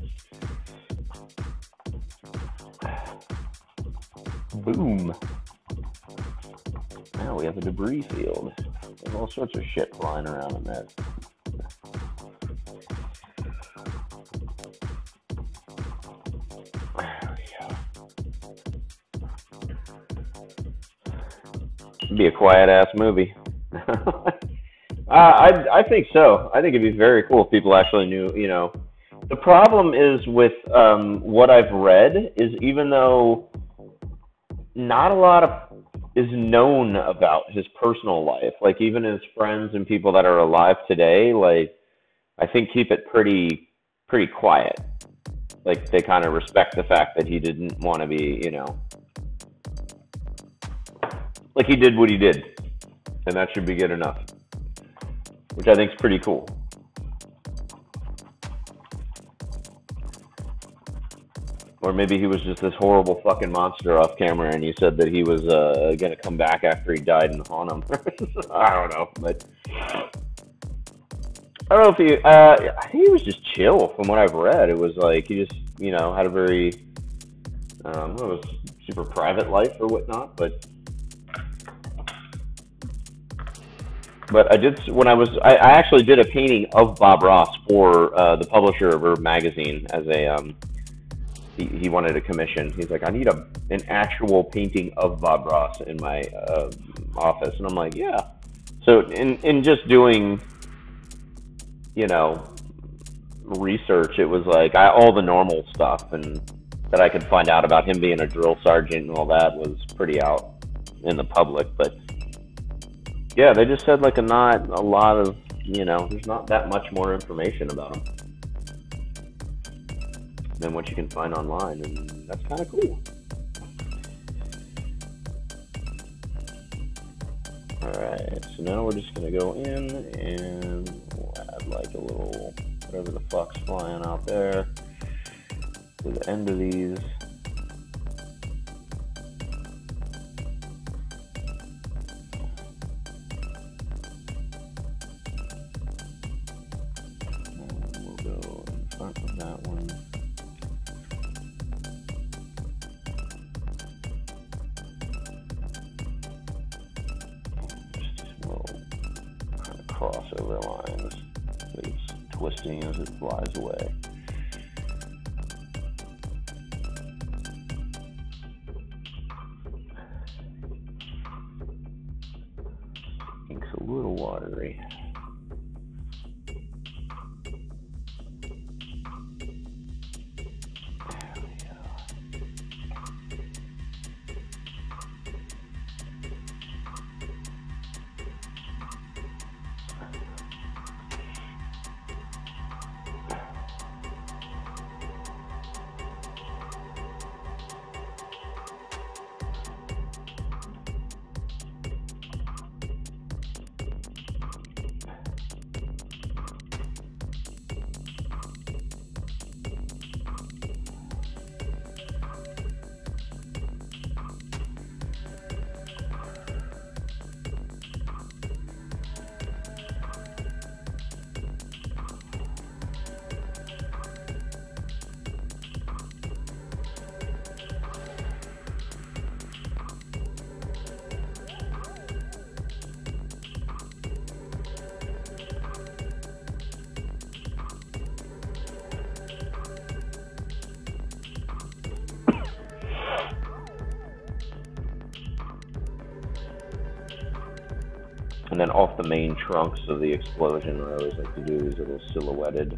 Boom. Now we have a debris field. There's all sorts of shit flying around in that. There we go. It'd be a quiet ass movie. I think so. I think it'd be very cool if people actually knew, you know. The problem is with what I've read is even though not a lot is known about his personal life, like even his friends and people that are alive today, like I think keep it pretty quiet. Like they kind of respect the fact that he didn't want to be, you know, like he did what he did, and that should be good enough, which I think is pretty cool. Or maybe he was just this horrible fucking monster off camera, and he said that he was gonna come back after he died and haunt him. I don't know, but I don't know if he. I think he was just chill from what I've read. It was like he just, you know, had a very, it was super private life or whatnot. But I did when I was. I actually did a painting of Bob Ross for the publisher of her magazine as a. He wanted a commission. He's like, I need an actual painting of Bob Ross in my office. And I'm like, yeah. So in just doing, you know, research, it was like all the normal stuff and that I could find out about him being a drill sergeant and all that was pretty out in the public. But yeah, they just said like not a lot of, you know, there's not that much more information about him than what you can find online, and that's kind of cool. Alright, so now we're just going to go in and we'll add like a little whatever the fuck's flying out there to the end of these. And we'll go in front of that one. Crossover lines, it's twisting as it flies away. Ink's a little watery. And then off the main trunks of the explosion, I always like to do these little silhouetted,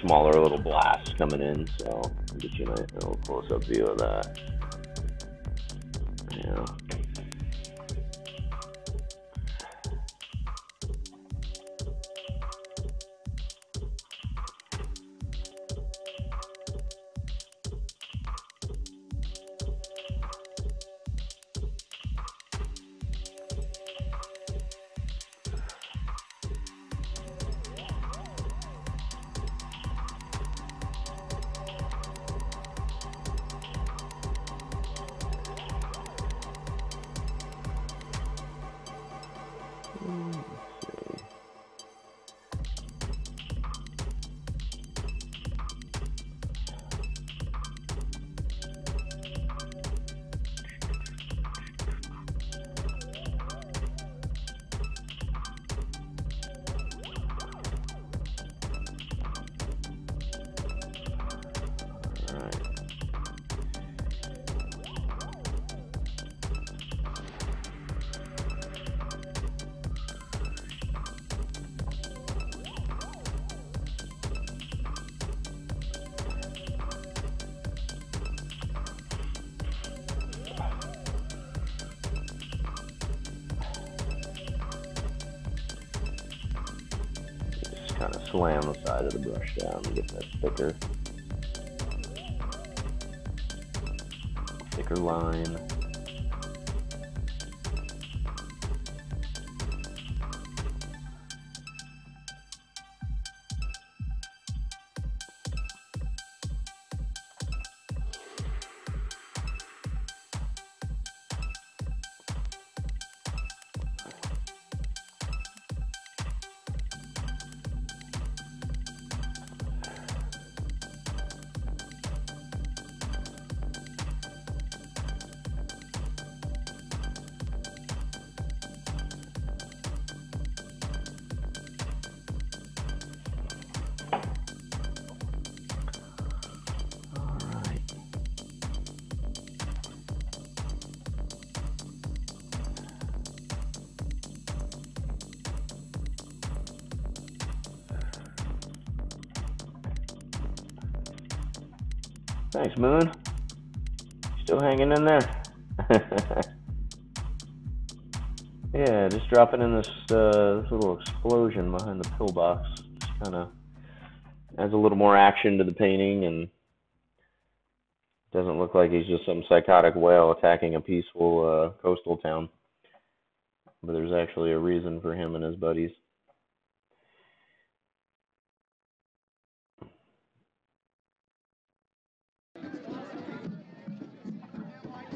smaller little blasts coming in. So I'll get you a nice little close-up view of that. Yeah. kind of slam the side of the brush down to get that thicker line. Thanks, Moon. Still hanging in there. Yeah, just dropping in this, this little explosion behind the pillbox. Just kind of adds a little more action to the painting, and doesn't look like he's just some psychotic whale attacking a peaceful coastal town. But there's actually a reason for him and his buddies.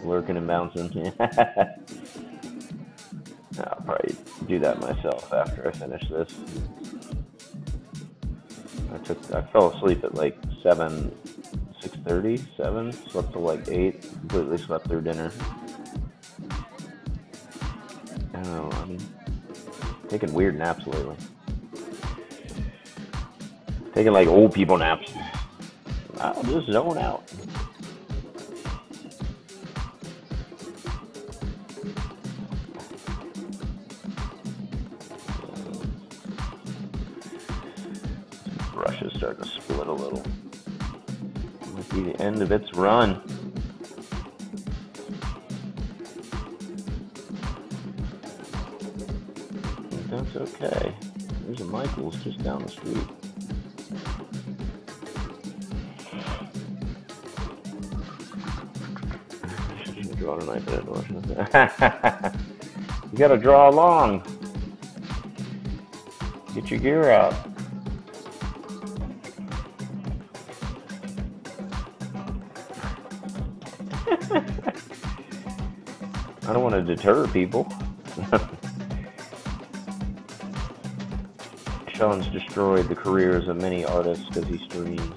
Lurking and bouncing. I'll probably do that myself after I finish this. I fell asleep at like 6:30, 7, slept till like 8, completely slept through dinner. I don't know, I'm taking weird naps lately. Taking like old people naps. I'll just zone out. Starting to split a little. Might be the end of its run. But that's okay. There's a Michael's just down the street. I shouldn't have drawn an iPad. You gotta draw along. Get your gear out. I don't want to deter people. Sean's destroyed the careers of many artists because he streams.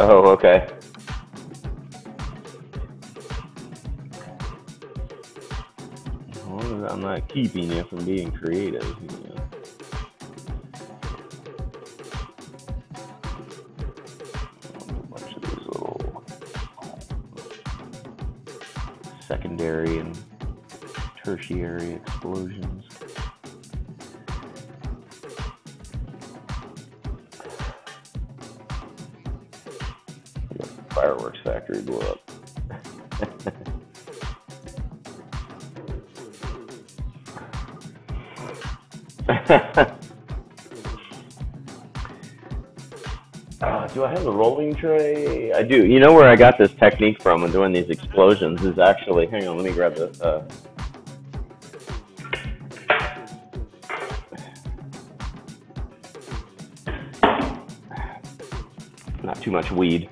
Oh, okay. As long as I'm not keeping you from being creative, you know. A bunch of these little secondary and tertiary explosions. Factory blew up. Do I have a rolling tray? I do. You know where I got this technique from when doing these explosions is actually, hang on, let me grab the, too much weed.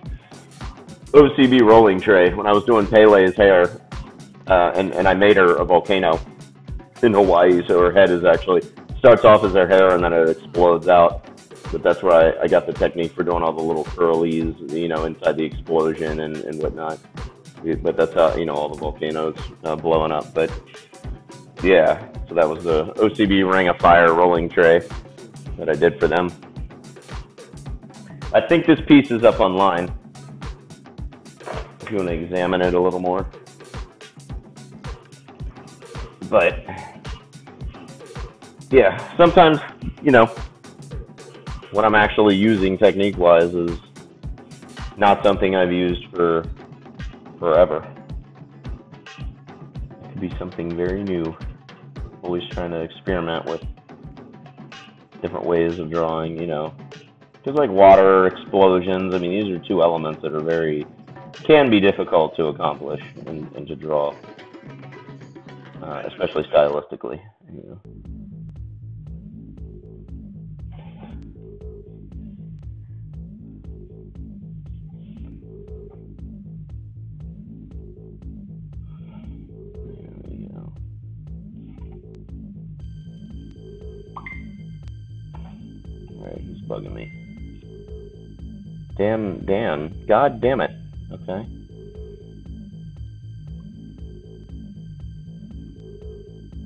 OCB rolling tray, when I was doing Pele's hair, and I made her a volcano in Hawaii, so her head is actually, starts off as her hair and then it explodes out. But that's where I got the technique for doing all the little curlies, you know, inside the explosion and whatnot. But that's how, you know, all the volcanoes blowing up. But yeah, so that was the OCB Ring of Fire rolling tray that I did for them. I think this piece is up online if you want to examine it a little more. But yeah, sometimes, you know, what I'm actually using technique-wise is not something I've used for forever. It could be something very new. Always trying to experiment with different ways of drawing, you know. Just like water, explosions, I mean, these are two elements that are very, can be difficult to accomplish and to draw, especially stylistically, you know. He's bugging me. Damn. God damn it. Okay.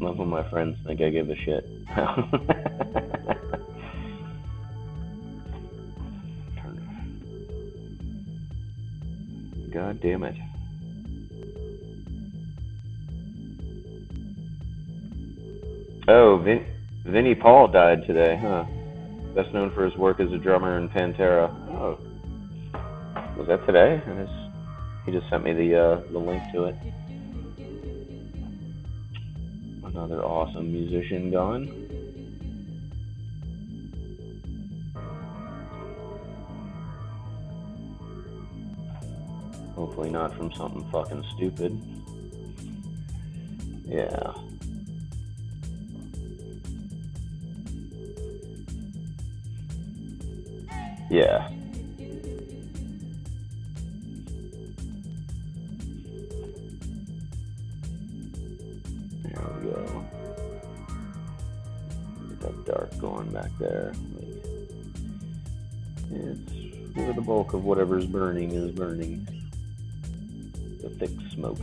Love when my friends think I give a shit. God damn it. Oh, Vinnie Paul died today, huh? Best known for his work as a drummer in Pantera. Oh, was that today? He just sent me the link to it. Another awesome musician gone. Hopefully not from something fucking stupid. Yeah. Yeah. There we go. Get that dark going back there. It's where the bulk of whatever's burning is burning. The thick smoke.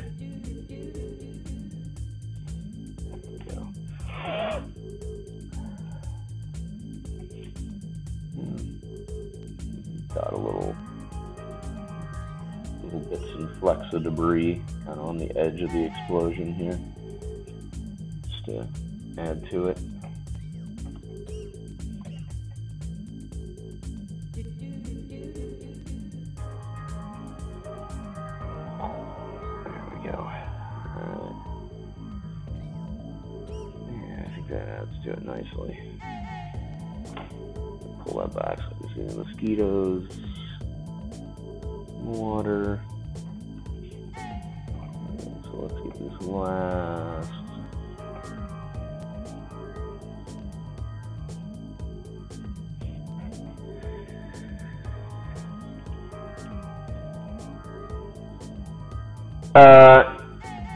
Little bits and flecks of debris kind of on the edge of the explosion here, just to add to it. There we go. All right. Yeah, I think that adds to it nicely. Pull that back so we can see the mosquitoes. Water. So let's get this last.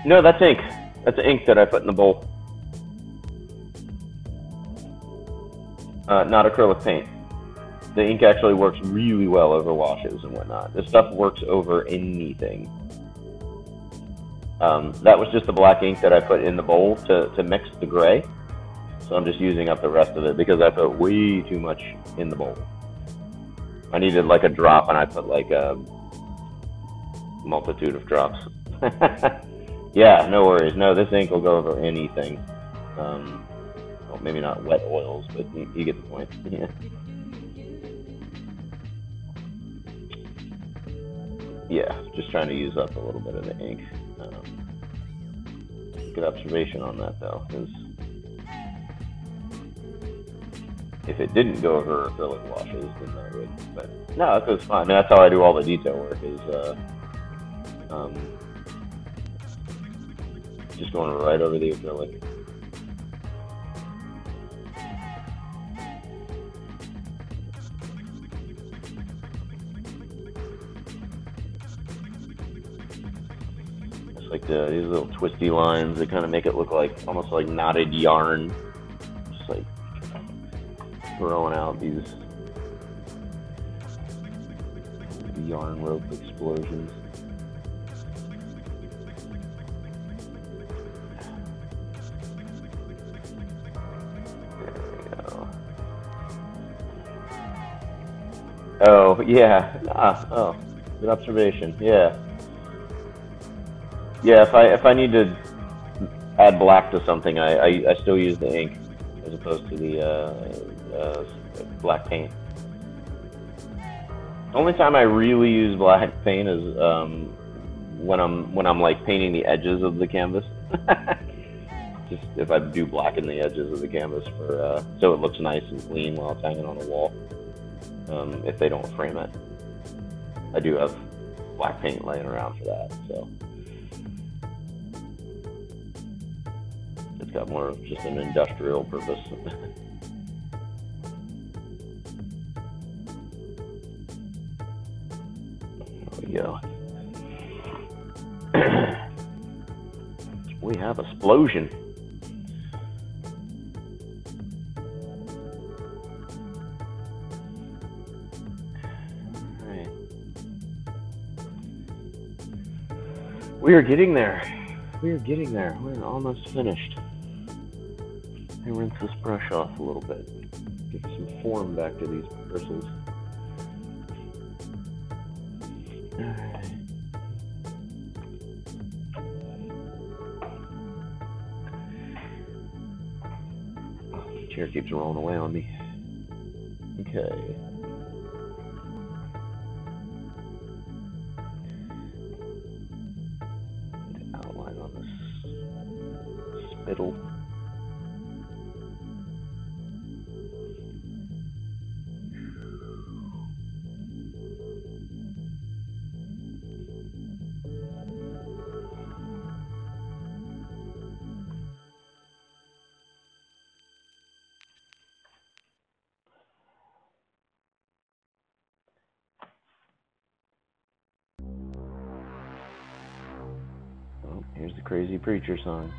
No, that's ink. That's the ink that I put in the bowl. Not acrylic paint. The ink actually works really well over washes and whatnot. This stuff works over anything. That was just the black ink that I put in the bowl to mix the gray. So I'm just using up the rest of it because I put way too much in the bowl. I needed like a drop and I put like a multitude of drops. Yeah, no worries. No, this ink will go over anything. Well, maybe not wet oils, but you get the point. Yeah. Yeah, just trying to use up a little bit of the ink. Good observation on that though, because if it didn't go over acrylic washes, then that would. But no, it goes fine. I mean, that's how I do all the detail work is just going right over the acrylic. these little twisty lines that kind of make it look like almost like knotted yarn. Just like throwing out these yarn rope explosions. Oh, yeah. Oh, good observation. Yeah. Yeah, if I need to add black to something, I still use the ink as opposed to the black paint. Only time I really use black paint is when I'm like painting the edges of the canvas. Just if I do blacken the edges of the canvas for so it looks nice and clean while it's hanging on the wall. If they don't frame it. I do have black paint laying around for that, so it's got more of just an industrial purpose. There we go. We have explosion. We are getting there. We are getting there. We're almost finished. I rinse this brush off a little bit. Give some form back to these bristles. All right. Oh, the chair keeps rolling away on me. Okay. Middle. Oh, here's the crazy preacher sign.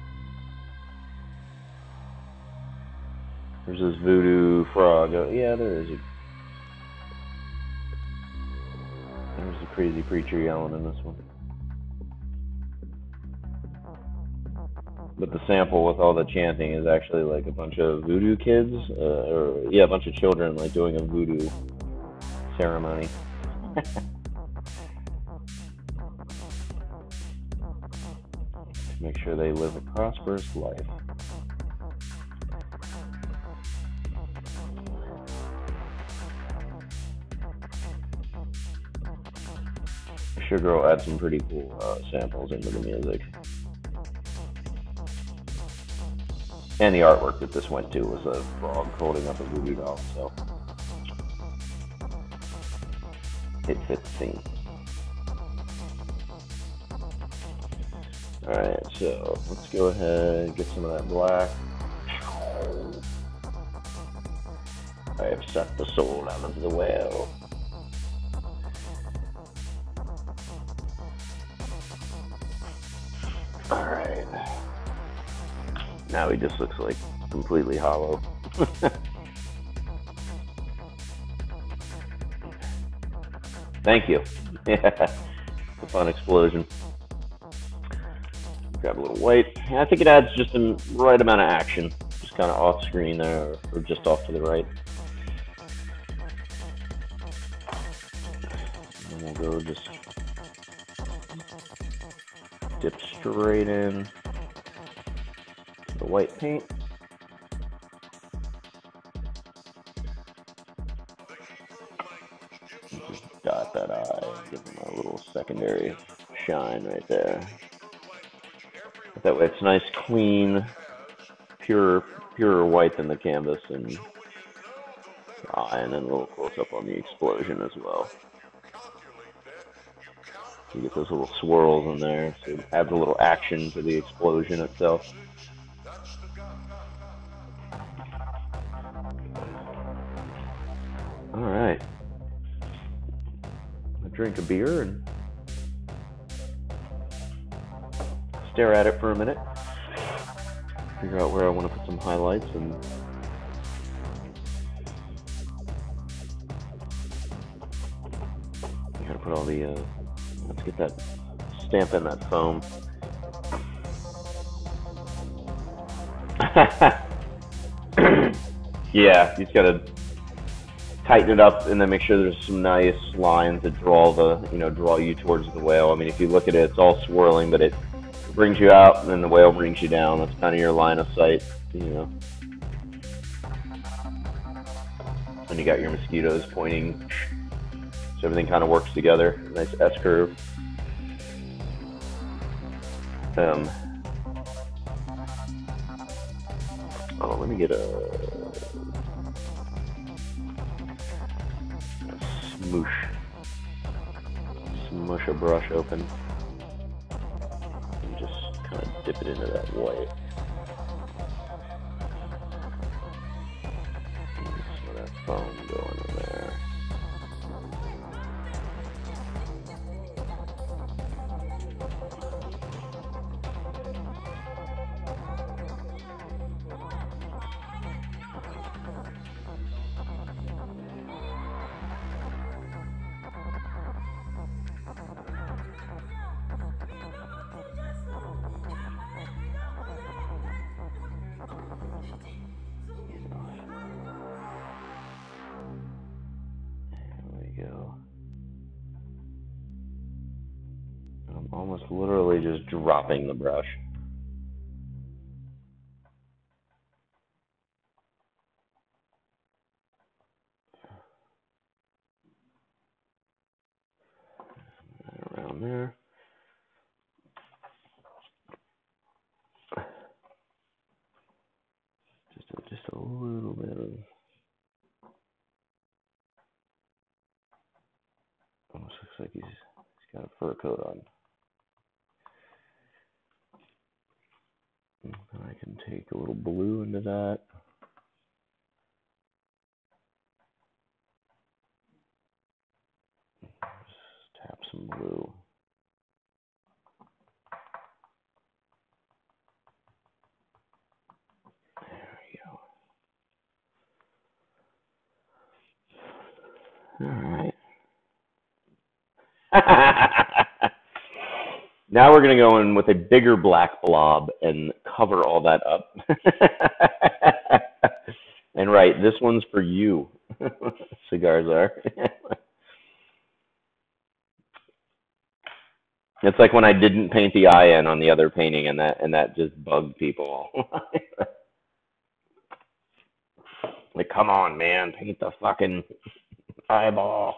There's this voodoo frog. Oh, yeah, there is a... There's a crazy preacher yelling in this one. But the sample with all the chanting is actually like a bunch of voodoo kids, or yeah, a bunch of children like doing a voodoo ceremony. To make sure they live a prosperous life. Sugar will add some pretty cool samples into the music. And the artwork that this went to was a frog holding up a voodoo doll, so it fits the scene. Alright, so let's go ahead and get some of that black. I have sucked the soul out of the well. Alright, now he just looks like completely hollow. Thank you. Yeah, it's a fun explosion. Grab a little white. I think it adds just the right amount of action. Just kind of off screen there, or just off to the right. And we'll go just... dip straight in the white paint. Just dot that eye, give them a little secondary shine right there. But that way it's nice, clean, purer white than the canvas, and the eye, and then a little close up on the explosion as well. You get those little swirls in there, so it adds a little action to the explosion itself. Alright. I drink a beer and stare at it for a minute, figure out where I want to put some highlights, and you gotta put all the, let's get that stamp in that foam. Yeah, you just gotta tighten it up and then make sure there's some nice lines that draw the, you know, draw you towards the whale. I mean, if you look at it, it's all swirling, but it brings you out and then the whale brings you down. That's kind of your line of sight, you know. And you got your mosquitoes pointing, so everything kind of works together. Nice S curve. Oh, let me get a smoosh a brush open and just kind of dip it into that white. Some of that foam going in there. Almost literally just dropping the brush. Around there. Just a little bit of, almost looks like he's got a fur coat on. And I can take a little blue into that. Just tap some blue. There we go. All right. Now we're going to go in with a bigger black blob and cover all that up. And right, this one's for you. Cigars are. It's like when I didn't paint the eye in on the other painting, and that just bugged people. Like, come on, man, paint the fucking eyeball.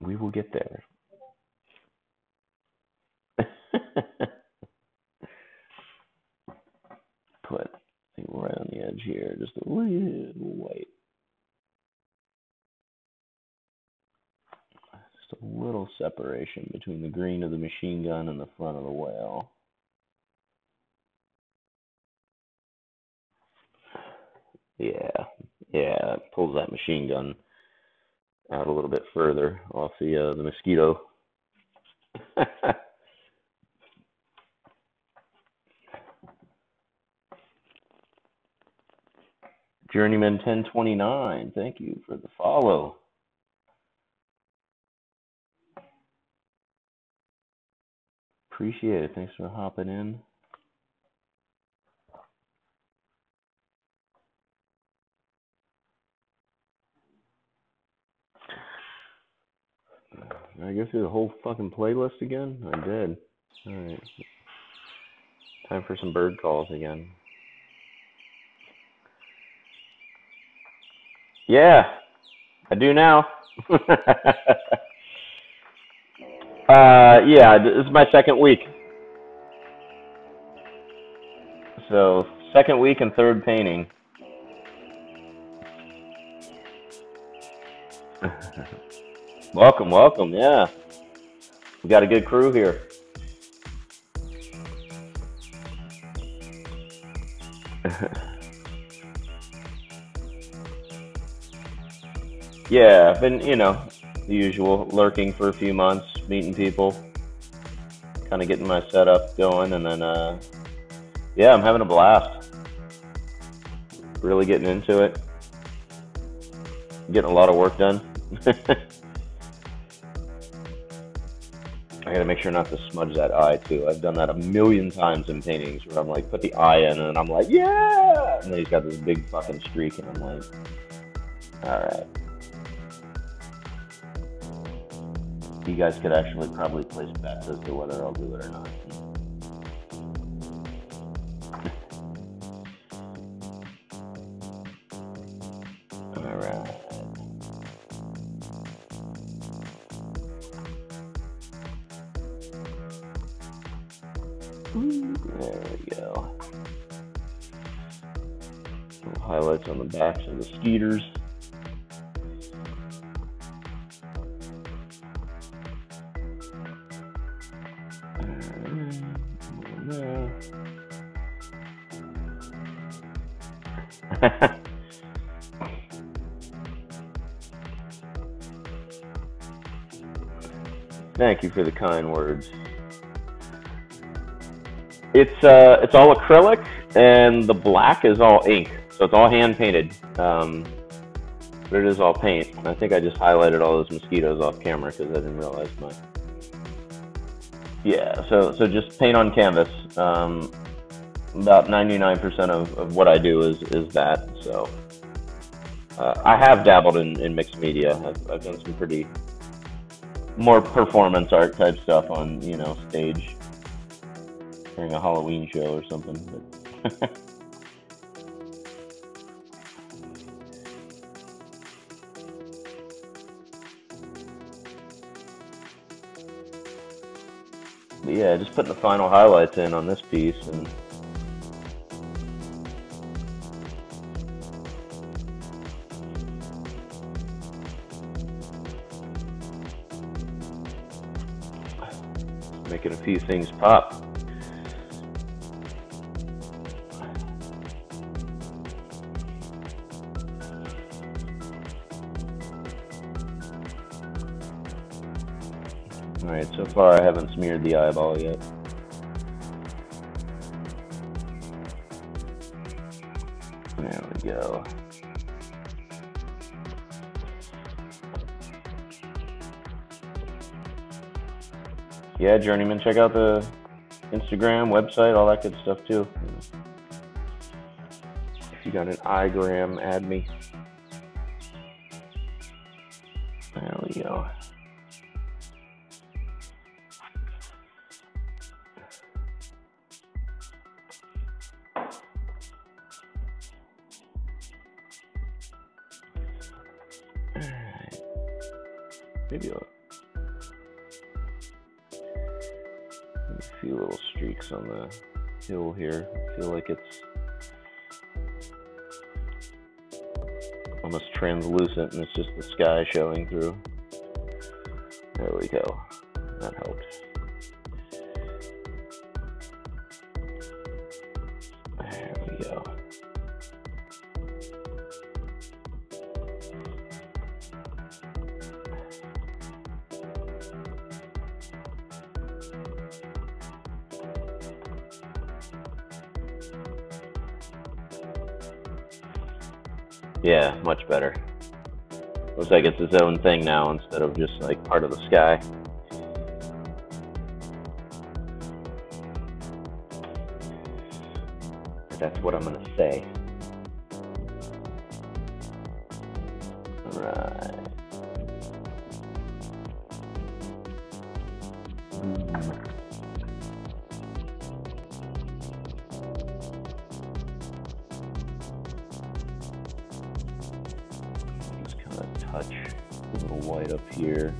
We will get there. Put, I think, right on the edge here, just a little white, just a little separation between the green of the machine gun and the front of the whale. Yeah, it pulls that machine gun out a little bit further off the mosquito. Journeyman 1029, thank you for the follow. Appreciate it. Thanks for hopping in. Did I go through the whole fucking playlist again? I did. All right. Time for some bird calls again. Yeah, I do now. Yeah, this is my second week. So, second week and third painting. Welcome, welcome, yeah. We got a good crew here. Yeah, I've been, you know, the usual, lurking for a few months, meeting people, kind of getting my setup going, and then yeah, I'm having a blast. Really getting into it. Getting a lot of work done. I gotta make sure not to smudge that eye too. I've done that a million times in paintings where I'm like, put the eye in and I'm like, yeah! And then he's got this big fucking streak and I'm like, all right. You guys could actually probably place bets as to whether I'll do it or not. All right. There we go. Little highlights on the backs of the skeeters. Thank you for the kind words. It's all acrylic, and the black is all ink, so it's all hand painted. But it is all paint. I think I just highlighted all those mosquitoes off camera because I didn't realize my. Yeah, so just paint on canvas. About 99% of what I do is that. So I have dabbled in mixed media. I've done some pretty more performance art type stuff on, you know, stage during a Halloween show or something. But but yeah, just putting the final highlights in on this piece, and making a few things pop. Alright, so far I haven't smeared the eyeball yet. There we go. Yeah, journeyman, check out the Instagram, website, all that good stuff too. If you got an eyegram, add me. There we go. On the hill here. I feel like it's almost translucent and it's just the sky showing through. There we go. That helped. There we go. Yeah, much better. Looks like it's its own thing now instead of just like part of the sky. That's what I'm gonna say. All right. Here,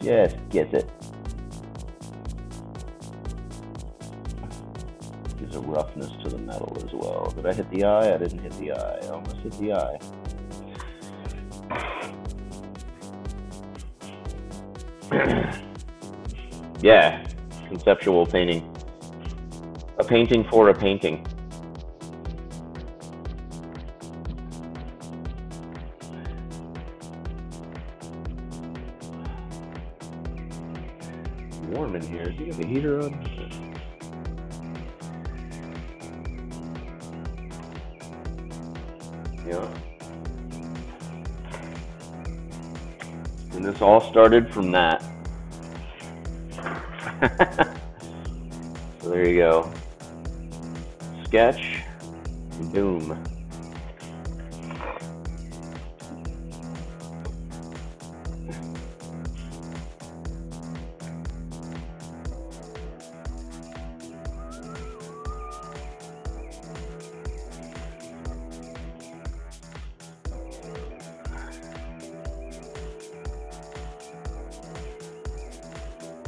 just gets it. There's a roughness to the metal as well. Did I hit the eye? I didn't hit the eye. I almost hit the eye. Yeah, conceptual painting. A painting for a painting. Warm in here. Does he have the heater on? Yeah. And this all started from that. So there you go. Sketch. Boom.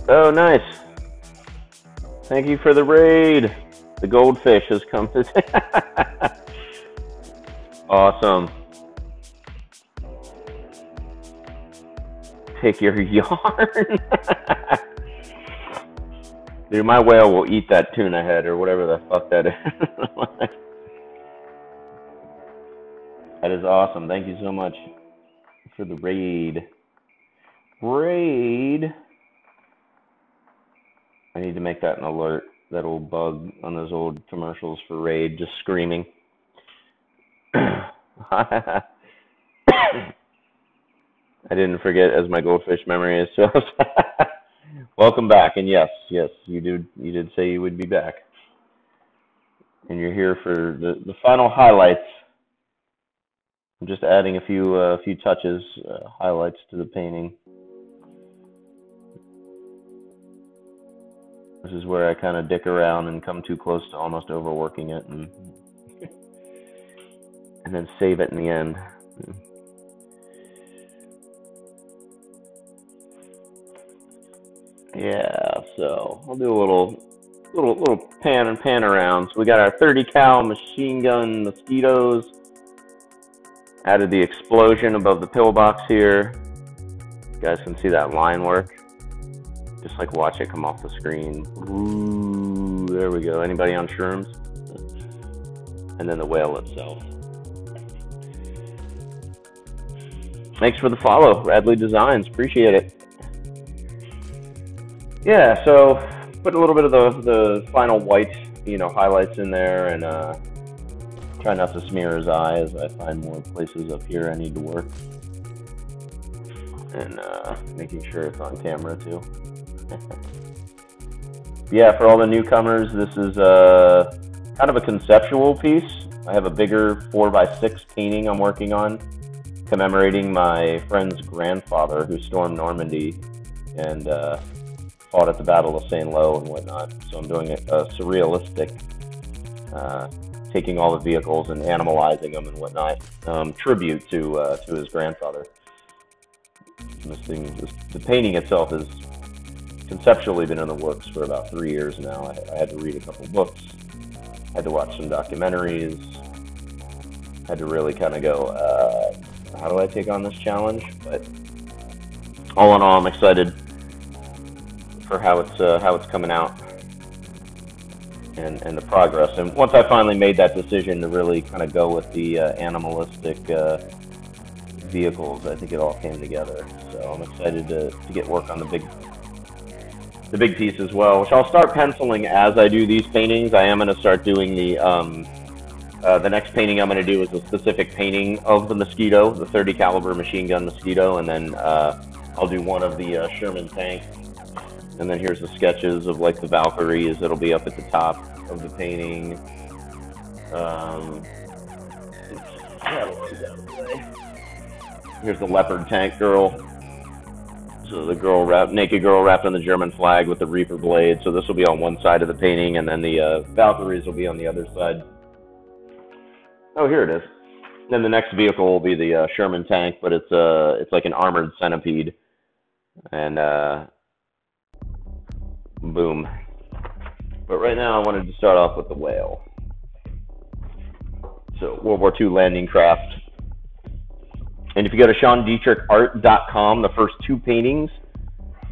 Oh, nice. Thank you for the raid. The goldfish has come today. Awesome. Take your yarn. Dude, my whale will eat that tuna head or whatever the fuck that is. That is awesome. Thank you so much for the raid. Raid. I need to make that an alert, that old bug on those old commercials for Raid, just screaming. I didn't forget, as my goldfish memory is. So welcome back, and yes, you did say you would be back. And you're here for the final highlights. I'm just adding a few touches, highlights to the painting. This is where I kind of dick around and come too close to almost overworking it, and then save it in the end. Yeah, so we'll do a little pan and pan around. So we got our 30 cal machine gun mosquitoes. Added the explosion above the pillbox here. You guys can see that line work. Just like watch it come off the screen. Ooh, there we go. Anybody on shrooms? And then the whale itself. Thanks for the follow, Radley Designs. Appreciate it. Yeah, so put a little bit of the final white, highlights in there, and try not to smear his eye as I find more places up here I need to work. And making sure it's on camera too. Yeah, for all the newcomers, this is kind of a conceptual piece. I have a bigger 4x6 painting I'm working on, commemorating my friend's grandfather who stormed Normandy and fought at the Battle of Saint-Lô and whatnot. So I'm doing a surrealistic, taking all the vehicles and animalizing them and whatnot, tribute to his grandfather. This thing, the painting itself is conceptually been in the works for about 3 years now. I had to read a couple books, I had to watch some documentaries, I had to really kind of go, how do I take on this challenge? But all in all, I'm excited for how it's coming out and the progress. And once I finally made that decision to really kind of go with the animalistic vehicles, I think it all came together. So I'm excited to get work on the big piece as well, which I'll start penciling as I do these paintings. I am going to start doing the next painting I'm going to do is a specific painting of the mosquito, the 30 caliber machine gun mosquito, and then I'll do one of the Sherman tank, and then here's the sketches of like the Valkyries that'll be up at the top of the painting. Here's the Leopard tank girl. So the girl wrapped, naked girl wrapped in the German flag with the reaper blade. So this will be on one side of the painting, and then the Valkyries will be on the other side. Oh, here it is. And then the next vehicle will be the Sherman tank, but it's like an armored centipede. And boom. But right now I wanted to start off with the whale. So World War II landing craft. And if you go to SeanDietrichArt.com, the first two paintings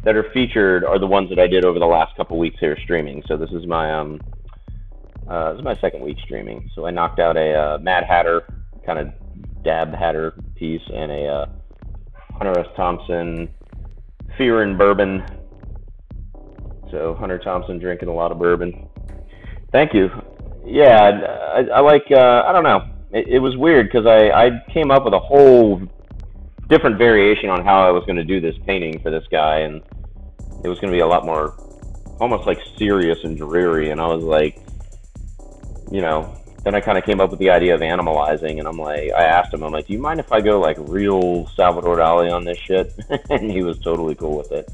that are featured are the ones that I did over the last couple weeks here streaming. So this is my second week streaming. So I knocked out a Mad Hatter, kind of dab hatter piece, and a Hunter S. Thompson, Fear and Bourbon So Hunter Thompson drinking a lot of bourbon. Thank you. Yeah, I like, I don't know. It was weird because I came up with a whole different variation on how I was going to do this painting for this guy. And it was going to be a lot more almost like serious and dreary. And I was like, you know, then I kind of came up with the idea of animalizing, and I'm like, I asked him, I'm like, do you mind if I go like real Salvador Dali on this shit? And he was totally cool with it.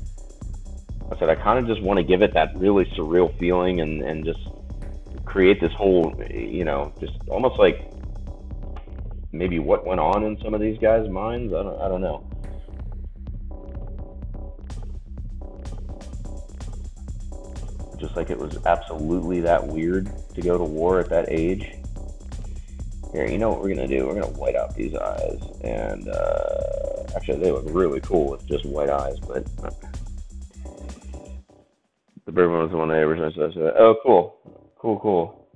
I said, I kind of just want to give it that really surreal feeling and just create this whole, you know, just almost like maybe what went on in some of these guys' minds. I don't know. Just like it was absolutely that weird to go to war at that age. Here, you know what we're gonna do? We're gonna white out these eyes, and actually they look really cool with just white eyes. But the bourbon was the one that I originally said. Oh, cool.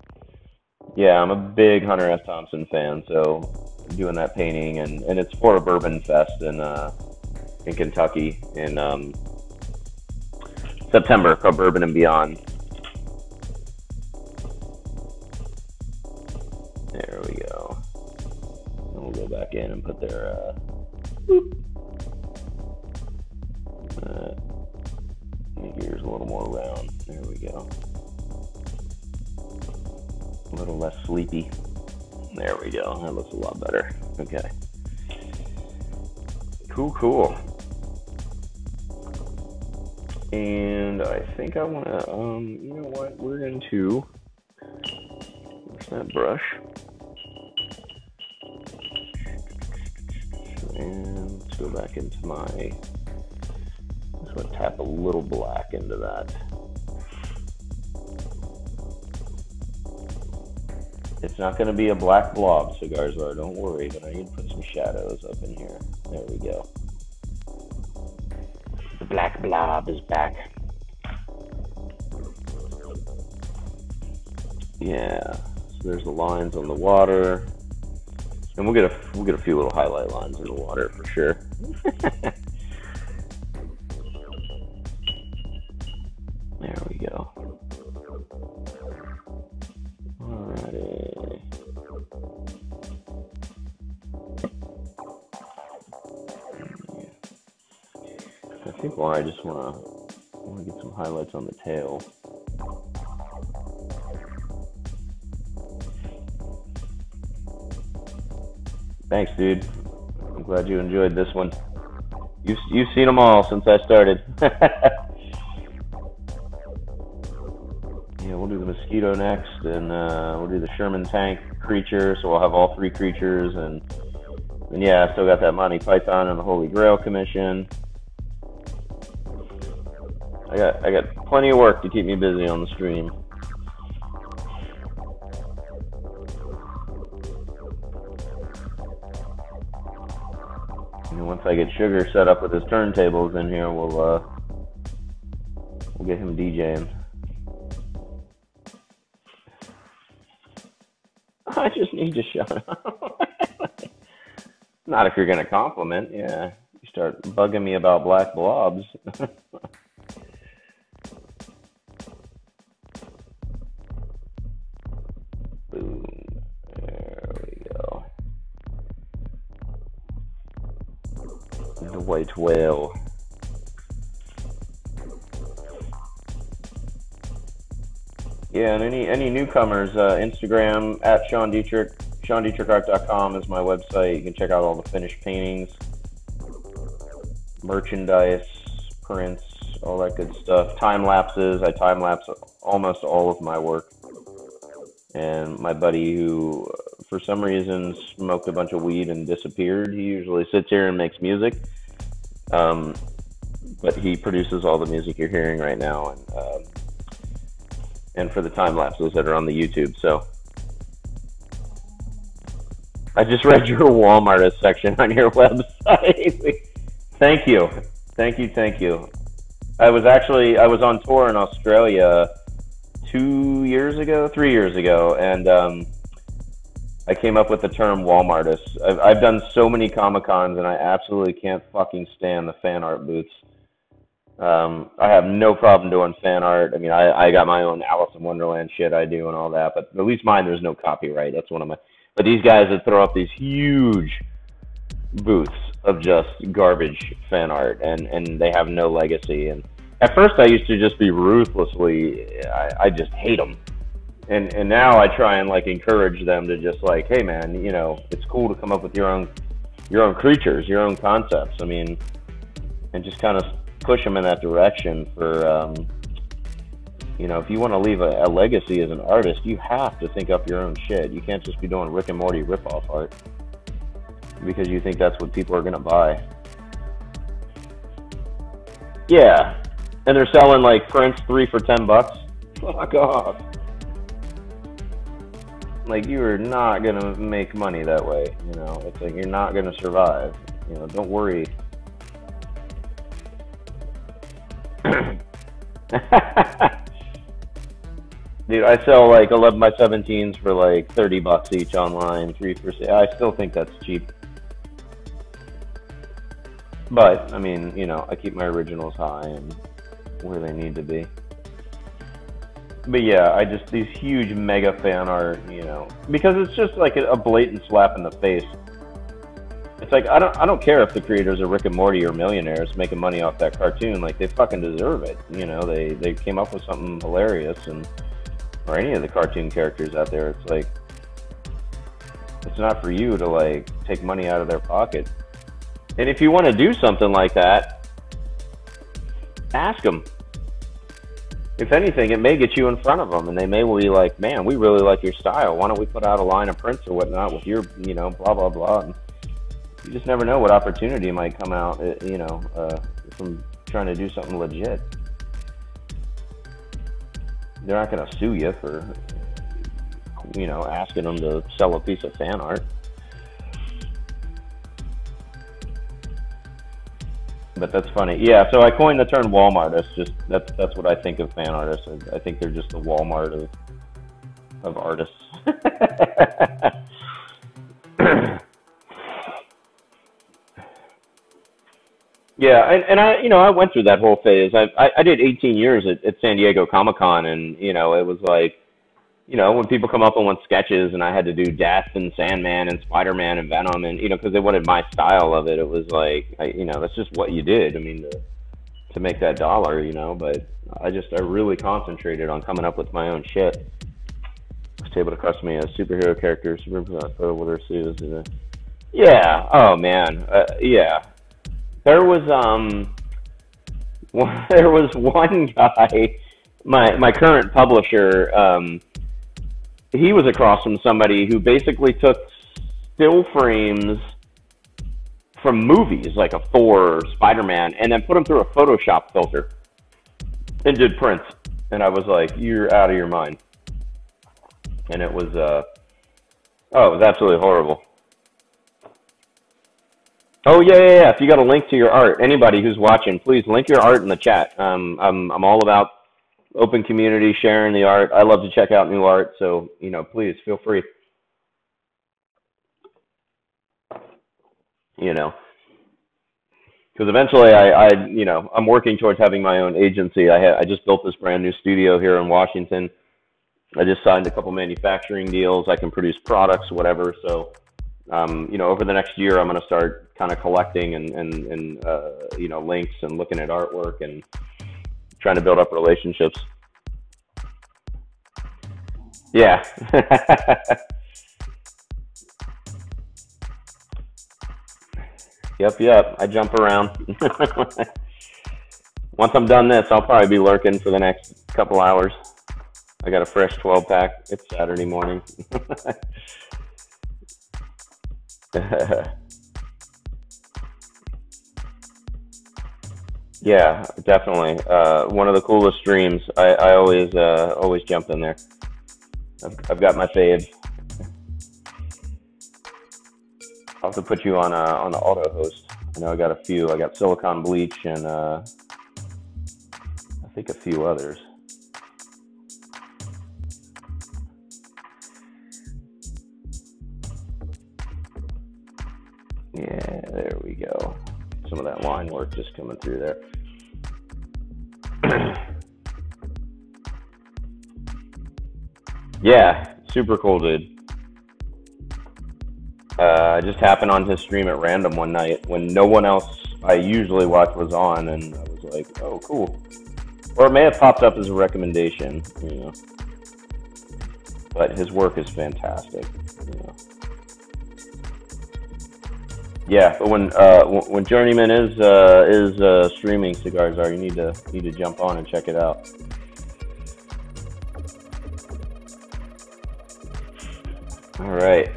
Yeah, I'm a big Hunter S. Thompson fan, so doing that painting, and it's for a bourbon fest in Kentucky, and September, called Bourbon and Beyond. There we go. And we'll go back in and put their, make yours a little more round. There we go. A little less sleepy. There we go. That looks a lot better. Okay. Cool. And I think I want to, you know what, we're going to, where's that brush? And let's go back into my, I'm just going to tap a little black into that. It's not going to be a black blob, cigars are, don't worry, but I can put some shadows up in here. There we go. The black blob is back. Yeah, so there's the lines on the water, and we'll get a few little highlight lines in the water for sure. There we go. Alrighty. I think why I just want to get some highlights on the tail. Thanks, dude. I'm glad you enjoyed this one. You've seen them all since I started. Yeah, we'll do the mosquito next, and we'll do the Sherman tank creature. So we'll have all three creatures, and yeah, I still got that Monty Python and the Holy Grail commission. I got plenty of work to keep me busy on the stream. And once I get Sugar set up with his turntables in here, we'll get him DJing. I just need to shut up. Not if you're gonna compliment, yeah. You start bugging me about black blobs. Boom. There we go. The white whale. Yeah, and any newcomers, Instagram at Sean Dietrich. SeanDietrichArt.com is my website. You can check out all the finished paintings, merchandise, prints, all that good stuff. Time lapses. I time lapse almost all of my work. And my buddy, who for some reason smoked a bunch of weed and disappeared, he usually sits here and makes music. But he produces all the music you're hearing right now, and for the time lapses that are on the YouTube. So I just read your Walmart section on your website. Thank you. I was on tour in Australia 3 years ago, and I came up with the term Walmartist. I've done so many Comic-Cons, and I absolutely can't fucking stand the fan art booths. I have no problem doing fan art. I mean, I got my own Alice in Wonderland shit I do and all that, but at least mine, there's no copyright. That's one of my, but these guys that throw up these huge booths of just garbage fan art, and they have no legacy. And at first I used to just be ruthlessly, I just hate them. And now I try and like encourage them to just like, hey man, you know, it's cool to come up with your own creatures, your own concepts. I mean, and just kind of push them in that direction for, you know, if you want to leave a legacy as an artist, you have to think up your own shit. You can't just be doing Rick and Morty ripoff art because you think that's what people are going to buy. Yeah. And they're selling like Prince 3 for $10. Fuck off. Like, you are not going to make money that way. You know, it's like, you're not going to survive. You know, don't worry. Dude, I sell like 11 by 17s for like $30 each online, 3%. I still think that's cheap, but I mean, you know, I keep my originals high and where they need to be. But yeah, I just, these huge mega fan art, you know, because it's just like a blatant slap in the face. It's like, I don't care if the creators of Rick and Morty are millionaires making money off that cartoon. Like, they fucking deserve it. You know, they came up with something hilarious, and or any of the cartoon characters out there. It's like, it's not for you to like take money out of their pocket. And if you want to do something like that, ask them. If anything, it may get you in front of them, and they may be like, man, we really like your style. Why don't we put out a line of prints or whatnot with your, you know, blah blah blah. And you just never know what opportunity might come out, you know, from trying to do something legit. They're not going to sue you for, you know, asking them to sell a piece of fan art. But that's funny. Yeah, so I coined the term Walmartist. Just that's what I think of fan artists. I think they're just the Walmart of artists. Yeah, and I, you know, I went through that whole phase. I did 18 years at San Diego Comic-Con, and, you know, it was like, you know, when people come up and want sketches, and I had to do Death and Sandman and Spider-Man and Venom, and, you know, because they wanted my style of it, it was like, you know, that's just what you did, I mean, to make that dollar, you know, but I really concentrated on coming up with my own shit. I was able to custom me a superhero character, yeah, oh man, yeah. There was one guy, my current publisher, he was across from somebody who basically took still frames from movies like a Thor or Spider-Man and then put them through a Photoshop filter and did prints. And I was like, you're out of your mind. And it was it was absolutely horrible. Oh yeah, yeah, yeah! If you got a link to your art, anybody who's watching, please link your art in the chat. I'm all about open community, sharing the art. I love to check out new art, so you know, please feel free. You know, because eventually, you know, I'm working towards having my own agency. I just built this brand new studio here in Washington. I just signed a couple manufacturing deals. I can produce products, whatever. So, you know, over the next year, I'm going to start kind of collecting and you know, links and looking at artwork and trying to build up relationships. Yeah. Yep. I jump around. Once I'm done this, I'll probably be lurking for the next couple hours. I got a fresh 12-pack. It's Saturday morning. Yeah, definitely. One of the coolest streams. I always jump in there. I've got my fave. I'll have to put you on the auto host. I know I got a few. I got Silicon Bleach and I think a few others. Yeah, there we go. Some of that line work just coming through there. Yeah, super cool dude. I just happened on his stream at random one night when no one else I usually watch was on, and I was like, oh, cool. Or it may have popped up as a recommendation, you know. But his work is fantastic, you know. Yeah, but when Journeyman is streaming Cigars Are, you need to jump on and check it out. All right.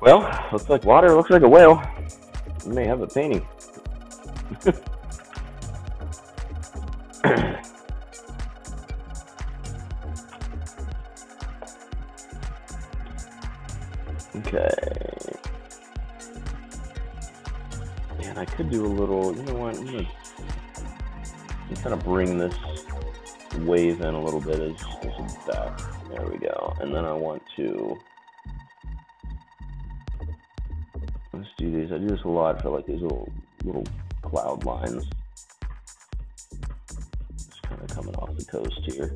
Well, looks like water. Looks like a whale. We may have a painting. Okay. I could do a little, you know what, I'm kind of bring this wave in a little bit as a back. There we go. And then I want to, let's do these. I do this a lot for like these little cloud lines. It's kind of coming off the coast here.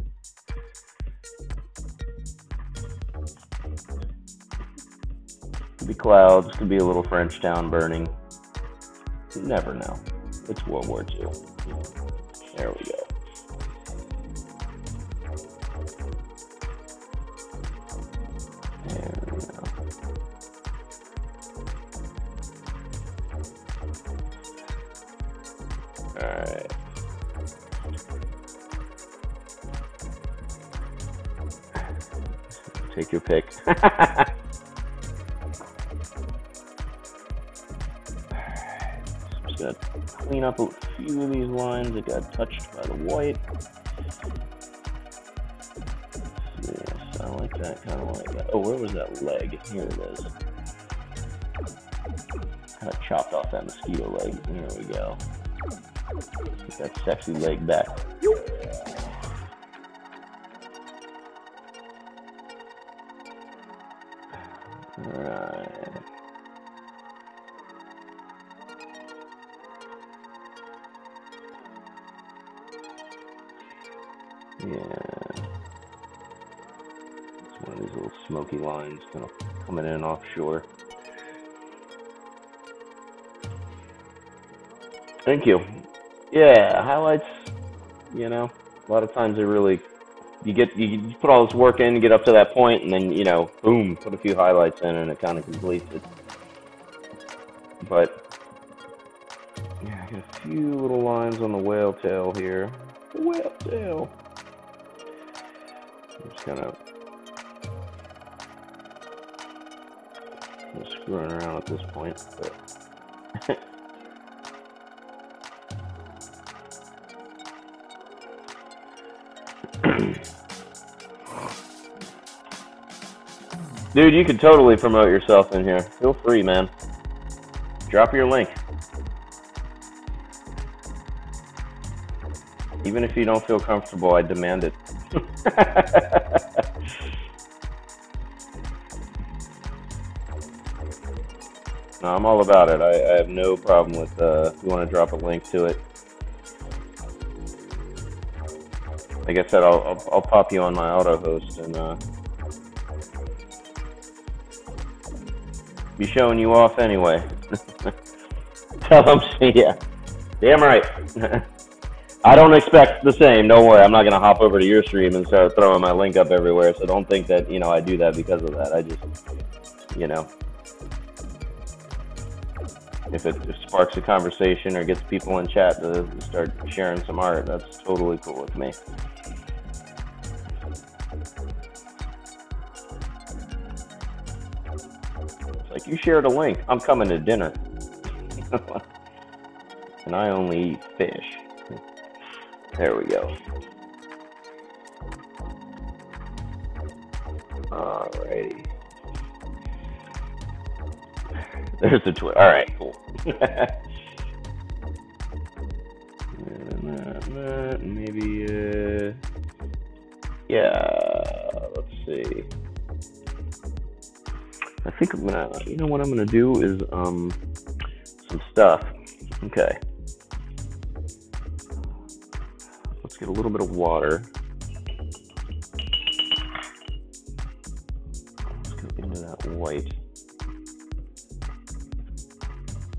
Could be clouds, could be a little French town burning. You never know. It's World War II. There we go. There we go. All right. Take your pick. Gotta clean up a few of these lines that got touched by the white. Yes, I like that, kind of like that. Oh, where was that leg? Here it is. Kind of chopped off that mosquito leg. There we go. Get that sexy leg back. All right. Yeah, it's one of these little smoky lines kind of coming in offshore. Thank you. Yeah, highlights, you know, a lot of times they really, you put all this work in, get up to that point, and then, you know, boom, put a few highlights in and it kind of completes it. But, yeah, I got a few little lines on the whale tail here. The whale tail. I'm just kind of screwing around at this point, but dude, you can totally promote yourself in here. Feel free, man. Drop your link. Even if you don't feel comfortable, I demand it. No, I'm all about it. I have no problem with if you want to drop a link to it. Like I said, I'll pop you on my auto host and be showing you off anyway. Tell them, yeah, damn right. I don't expect the same. Don't worry. I'm not going to hop over to your stream and start throwing my link up everywhere. So don't think that, you know, I do that because of that. I just, you know, if it sparks a conversation or gets people in chat to start sharing some art, that's totally cool with me. It's like, you shared a link. I'm coming to dinner. And I only eat fish. There we go. Alrighty. There's the twist. Alright, cool. Maybe, yeah, let's see. I think I'm gonna, you know what I'm gonna do is, some stuff. Okay. a little bit of water. Let's go into that white.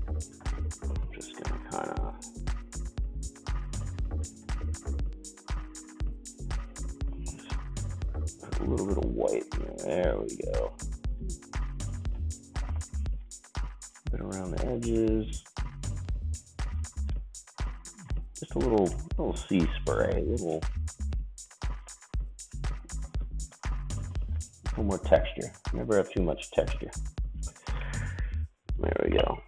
I'm just gonna kind of put a little bit of white in there. There we go. A bit around the edges. Just a little sea spray, a little more texture. Never have too much texture. There we go.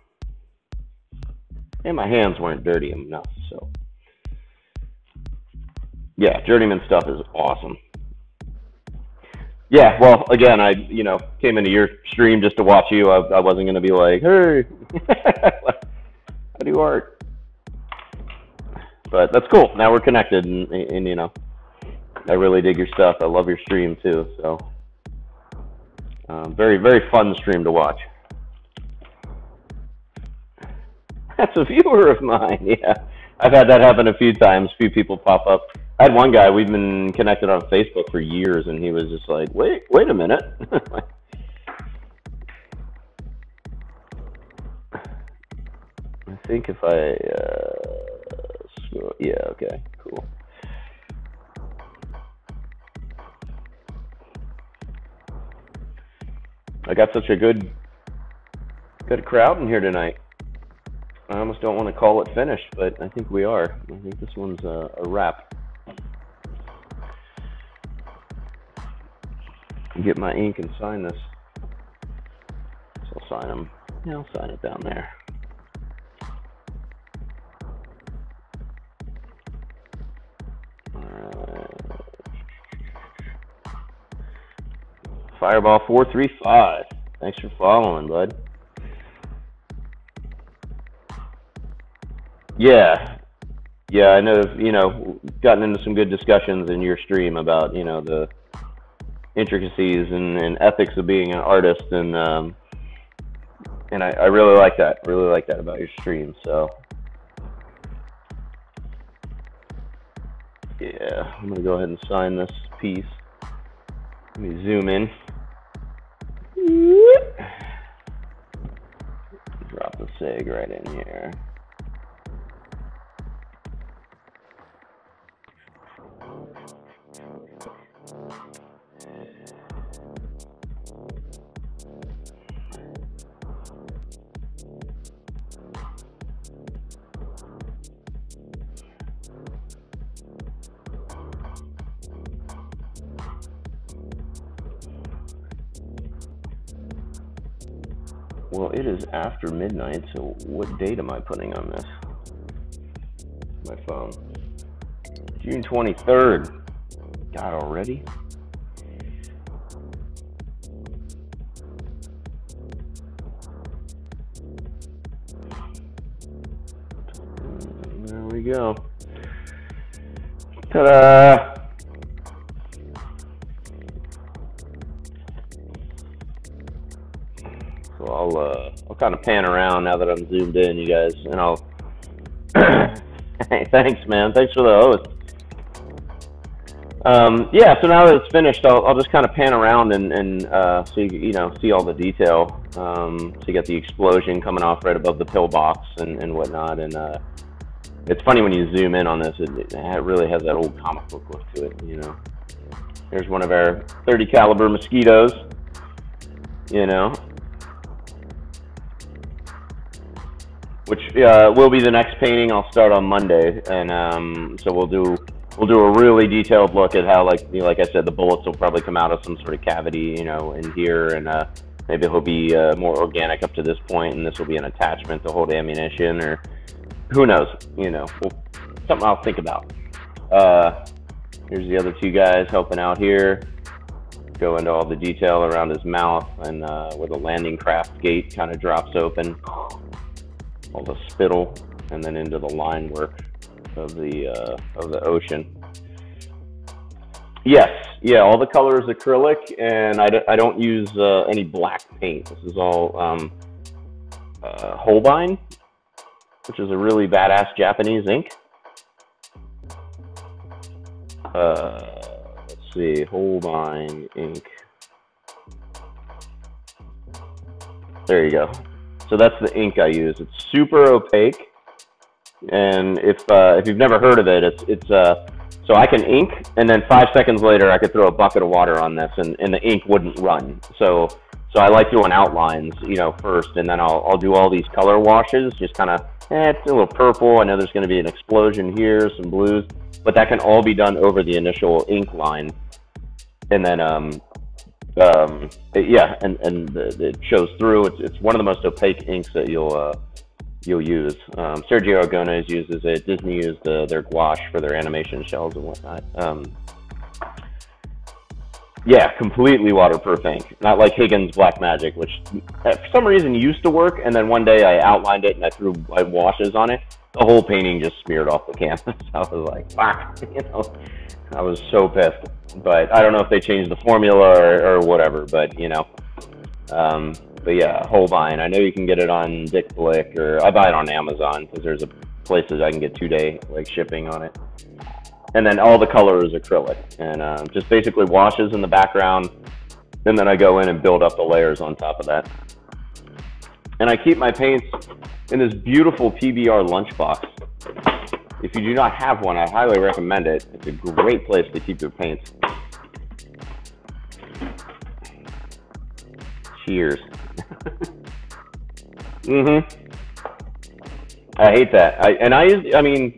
And my hands weren't dirty enough, so yeah, journeyman stuff is awesome. Yeah, well, again, I came into your stream just to watch you. I wasn't gonna be like, hey, I do art. But that's cool. Now we're connected, and I really dig your stuff. I love your stream too. So very, very fun stream to watch. That's a viewer of mine. Yeah, I've had that happen a few times. A few people pop up. I had one guy. We've been connected on Facebook for years, and he was just like, "Wait a minute." I think if I. Yeah, okay, cool. I got such a good crowd in here tonight. I almost don't want to call it finished, but I think we are. I think this one's a wrap. Get my ink and sign this. So I'll sign them. Yeah, I'll sign it down there. Fireball435, thanks for following, bud. Yeah, I know, gotten into some good discussions in your stream about, the intricacies and ethics of being an artist, and I really like that. Really like that about your stream, so. Yeah, I'm gonna go ahead and sign this piece. Let me zoom in. Drop the sig right in here. Well, it is after midnight, so what date am I putting on this? My phone. June 23rd. God, already? There we go. Ta-da! I'll kind of pan around now that I'm zoomed in, you guys, and I'll. Hey, thanks, man. Thanks for the host. Yeah. So now that it's finished, I'll just kind of pan around and so see all the detail. So you got the explosion coming off right above the pillbox and whatnot. And it's funny when you zoom in on this; it really has that old comic book look to it. Here's one of our 30 caliber mosquitoes. Which will be the next painting. I'll start on Monday, and so we'll do a really detailed look at how, like I said, the bullets will probably come out of some sort of cavity, in here, and maybe it'll be more organic up to this point, and this will be an attachment to hold ammunition, or who knows, something I'll think about. Here's the other two guys helping out here. Go into all the detail around his mouth, and where the landing craft gate kind of drops open. All the spittle, and then into the line work of the ocean. Yes, yeah, all the color is acrylic, and I don't use any black paint. This is all Holbein, which is a really badass Japanese ink. Let's see, Holbein ink. There you go. So that's the ink I use. It's super opaque, and if you've never heard of it, so I can ink, and then 5 seconds later I could throw a bucket of water on this, and the ink wouldn't run. So I like doing outlines, you know, first, and then I'll do all these color washes, just kind of, it's a little purple. I know there's going to be an explosion here, some blues, but that can all be done over the initial ink line, and then yeah, and it shows through. It's one of the most opaque inks that you'll use. Sergio Aragonés uses it. Disney used their gouache for their animation shells and whatnot. Yeah, completely waterproof ink. Not like Higgins Black Magic, which for some reason used to work, and then one day I outlined it and I threw washes on it. The whole painting just smeared off the canvas. I was like, fuck, you know. I was so pissed. But I don't know if they changed the formula or whatever, but, you know. But yeah, Holbein. I know you can get it on Dick Blick, or I buy it on Amazon because there's places I can get 2-day like shipping on it. And then all the color is acrylic, and just basically washes in the background, and then I go in and build up the layers on top of that. And I keep my paints in this beautiful PBR lunchbox. If you do not have one, I highly recommend it. It's a great place to keep your paints. Cheers. I hate that. I mean,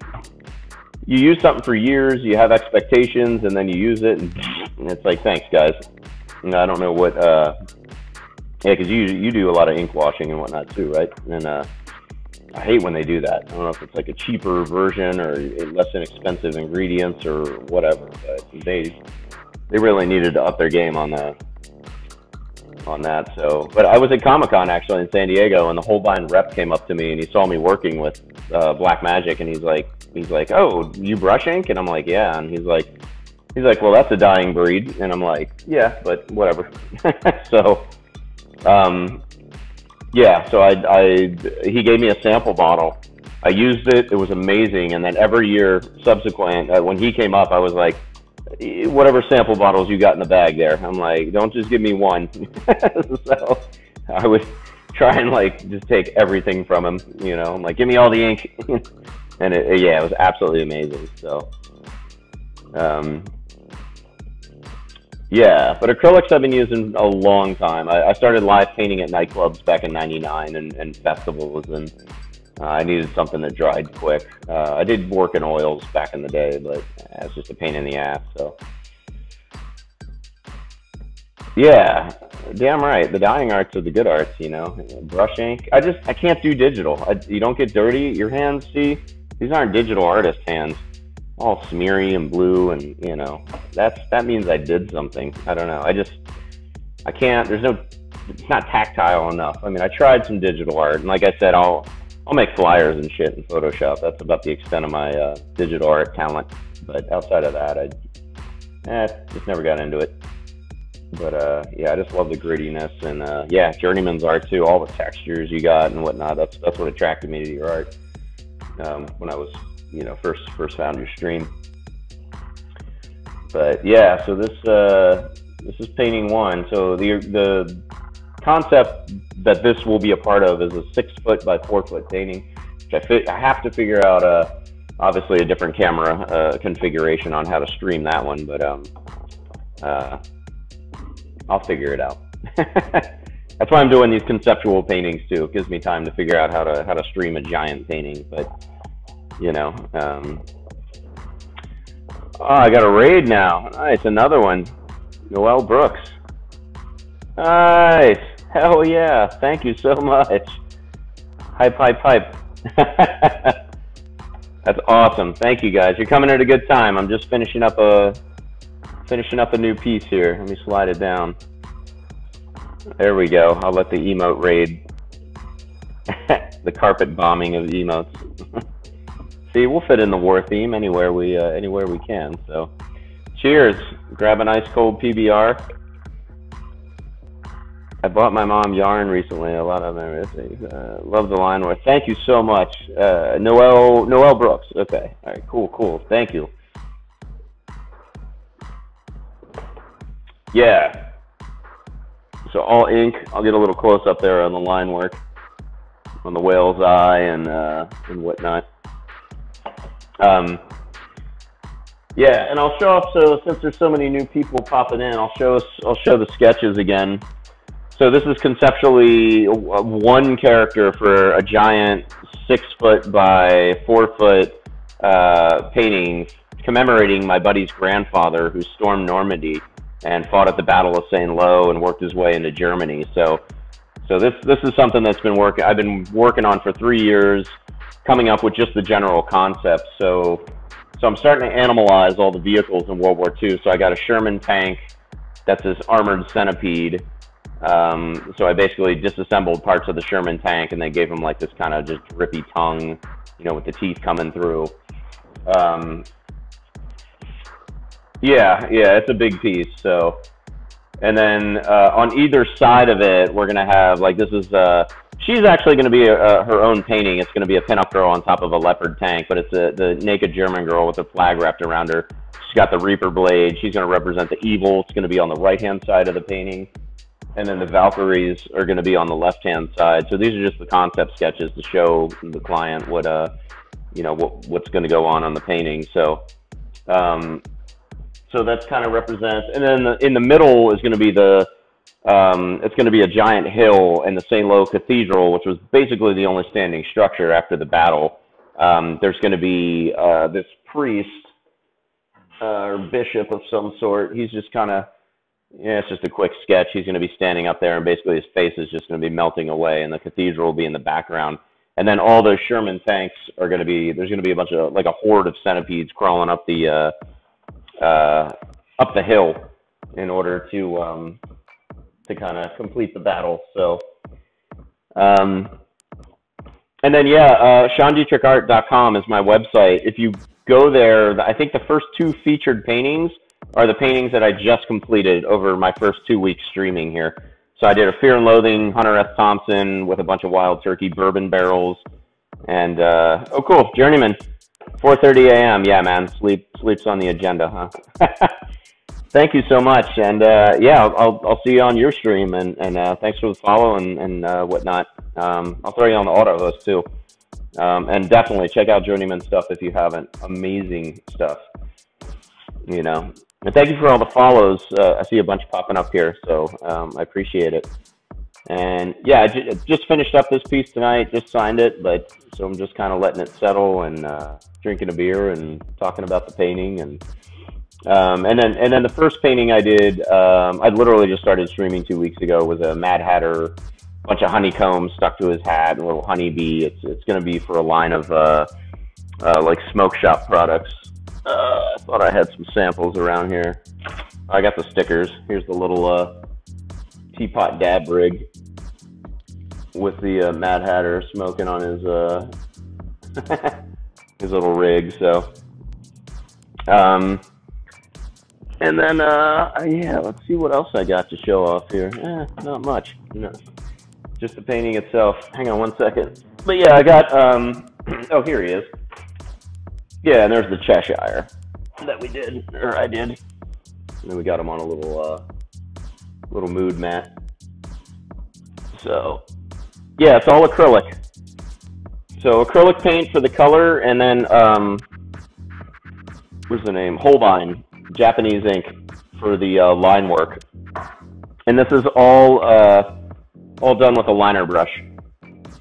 you use something for years, you have expectations, and then you use it, and it's like, thanks, guys. You know, I don't know what, yeah, because you do a lot of ink washing and whatnot too, right? And I hate when they do that. I don't know if it's like a cheaper version or less inexpensive ingredients or whatever, but they really needed to up their game on that. So, but I was at Comic-Con actually in San Diego, and the Holbein rep came up to me and he saw me working with Black Magic, and he's like, oh, you brush ink? And I'm like, yeah. And he's like, well, that's a dying breed. And I'm like, yeah, but whatever. Yeah, so he gave me a sample bottle. I used it. It was amazing. And then every year subsequent, when he came up, I was like, whatever sample bottles you got in the bag there. I'm like, don't just give me one. So I would try and like just take everything from him, you know. I'm like, give me all the ink. And yeah, it was absolutely amazing. So yeah, but acrylics I've been using a long time. I started live painting at nightclubs back in '99 and festivals, and I needed something that dried quick. I did work in oils back in the day, but it's just a pain in the ass. So, yeah, damn right. The dying arts are the good arts, you know. Brush ink. I can't do digital. You don't get dirty. Your hands, see, these aren't digital artist hands. All smeary and blue, and you know, that means I did something. I don't know. I can't. It's not tactile enough. I mean, I tried some digital art, and like I said, I'll make flyers and shit in Photoshop. That's about the extent of my digital art talent. But outside of that, just never got into it. But yeah, I just love the grittiness, and yeah, journeyman's art too. All the textures you got and whatnot. That's what attracted me to your art when I was, you know, first found your stream. But yeah, so this is painting one. So the concept that this will be a part of is a 6-foot by 4-foot painting, which I have to figure out obviously a different camera configuration on how to stream that one, but I'll figure it out. That's why I'm doing these conceptual paintings too. It gives me time to figure out how to stream a giant painting, but you know. Oh, I got a raid now. Nice, another one. Noel Brooks. Nice. Hell yeah. Thank you so much. Hype, hype, hype. That's awesome. Thank you guys. You're coming at a good time. I'm just finishing up a new piece here. Let me slide it down. There we go. I'll let the emote raid. The carpet bombing of the emotes. See, we'll fit in the war theme anywhere we can. So, cheers. Grab an ice cold PBR. I bought my mom yarn recently. A lot of everything. Love the line where. Thank you so much, Noel Brooks. Okay, all right, cool. Thank you. Yeah. So all ink. I'll get a little close up there on the line work, on the whale's eye and whatnot. Yeah, and I'll show off. So since there's so many new people popping in, I'll show the sketches again. So this is conceptually one character for a giant 6-foot by 4-foot painting commemorating my buddy's grandfather who stormed Normandy and fought at the Battle of Saint-Lô and worked his way into Germany. So this is something that's been I've been working on for 3 years, coming up with just the general concept. So I'm starting to animalize all the vehicles in World War II. So I got a Sherman tank that's this armored centipede. So I basically disassembled parts of the Sherman tank and they gave him like this kind of just drippy tongue, you know, with the teeth coming through. Yeah, it's a big piece. So, and then on either side of it, we're going to have like this is she's actually going to be her own painting. It's going to be a pinup girl on top of a leopard tank, but it's the naked German girl with a flag wrapped around her. She's got the Reaper blade. She's going to represent the evil. It's going to be on the right hand side of the painting. And then the Valkyries are going to be on the left-hand side. So these are just the concept sketches to show the client what, you know, what's going to go on the painting. So, so that's kind of represents. And then in the middle is going to be the, it's going to be a giant hill and the Saint-Lô Cathedral, which was basically the only standing structure after the battle. There's going to be this priest or bishop of some sort. He's just kind of. Yeah, it's just a quick sketch. He's going to be standing up there, and basically his face is just going to be melting away, and the cathedral will be in the background. And then all those Sherman tanks are going to be. There's going to be a bunch of like a horde of centipedes crawling up the hill in order to kind of complete the battle. So, and then yeah, SeanDietrichArt.com is my website. If you go there, I think the first 2 featured paintings are the paintings that I just completed over my first 2 weeks streaming here. So I did a Fear and Loathing, Hunter S. Thompson with a bunch of wild turkey bourbon barrels. And, oh, cool, Journeyman, 4:30 a.m. Yeah, man, sleep's on the agenda, huh? Thank you so much. And, yeah, I'll see you on your stream. And thanks for the follow and whatnot. I'll throw you on the auto host, too. And definitely check out Journeyman stuff if you haven't. Amazing stuff, you know. And thank you for all the follows. I see a bunch popping up here, so I appreciate it. And yeah, I just finished up this piece tonight, just signed it, but so I'm just kind of letting it settle and drinking a beer and talking about the painting. And then the first painting I did, I literally just started streaming 2 weeks ago, was a Mad Hatter, bunch of honeycombs stuck to his hat and a little honeybee. It's going to be for a line of like smoke shop products. I thought I had some samples around here. I got the stickers. Here's the little teapot dab rig with the Mad Hatter smoking on his his little rig. So, and then yeah, let's see what else I got to show off here. Not much. No, just the painting itself. Hang on one second. But yeah, I got. Oh, here he is. Yeah, and there's the Cheshire that we did, or I did. And then we got him on a little little mood mat. So, yeah, it's all acrylic. So acrylic paint for the color, and then, what's the name? Holbein, Japanese ink for the line work. And this is all done with a liner brush,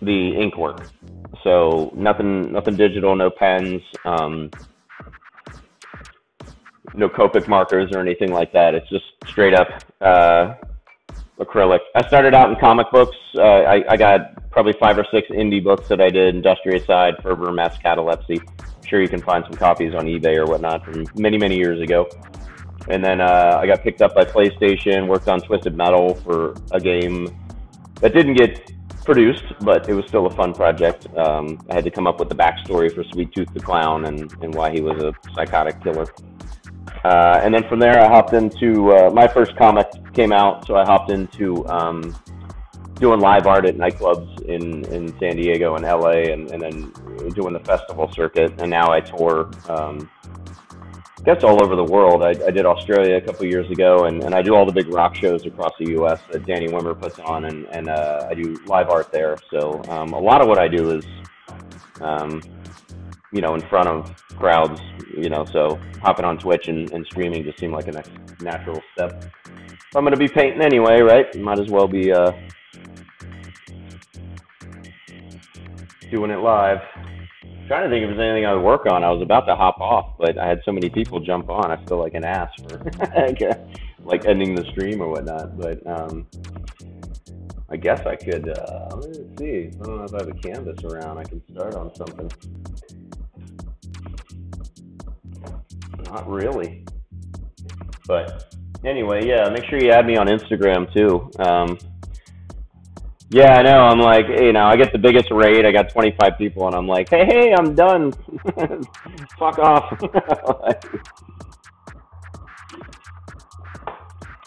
the ink work. So nothing digital, no pens, no Copic markers or anything like that. It's just straight up acrylic. I started out in comic books. I got probably 5 or 6 indie books that I did, Industrious Side, Ferber, Mass Catalepsy. I'm sure you can find some copies on eBay or whatnot from many, many years ago. And then I got picked up by PlayStation, worked on Twisted Metal for a game that didn't get produced, but it was still a fun project. I had to come up with the backstory for Sweet Tooth the Clown and why he was a psychotic killer. And then from there, I hopped into, my first comic came out, so I hopped into doing live art at nightclubs in San Diego and LA, and then doing the festival circuit, and now I tour guess all over the world. I did Australia a couple years ago, and I do all the big rock shows across the U.S. that Danny Wimmer puts on, and I do live art there. So a lot of what I do is, you know, in front of crowds, you know, so hopping on Twitch and streaming just seemed like a next natural step. If I'm going to be painting anyway, right, might as well be doing it live. Trying to think if there's anything I would work on. I was about to hop off, but I had so many people jump on. I feel like an ass for like ending the stream or whatnot. But I guess I could. Let's see. I don't know if I have a canvas around. I can start on something. Not really. But anyway, yeah. Make sure you add me on Instagram too. Yeah, I know. I'm like, you know, I get the biggest raid. I got 25 people, and I'm like, hey, I'm done. Fuck off.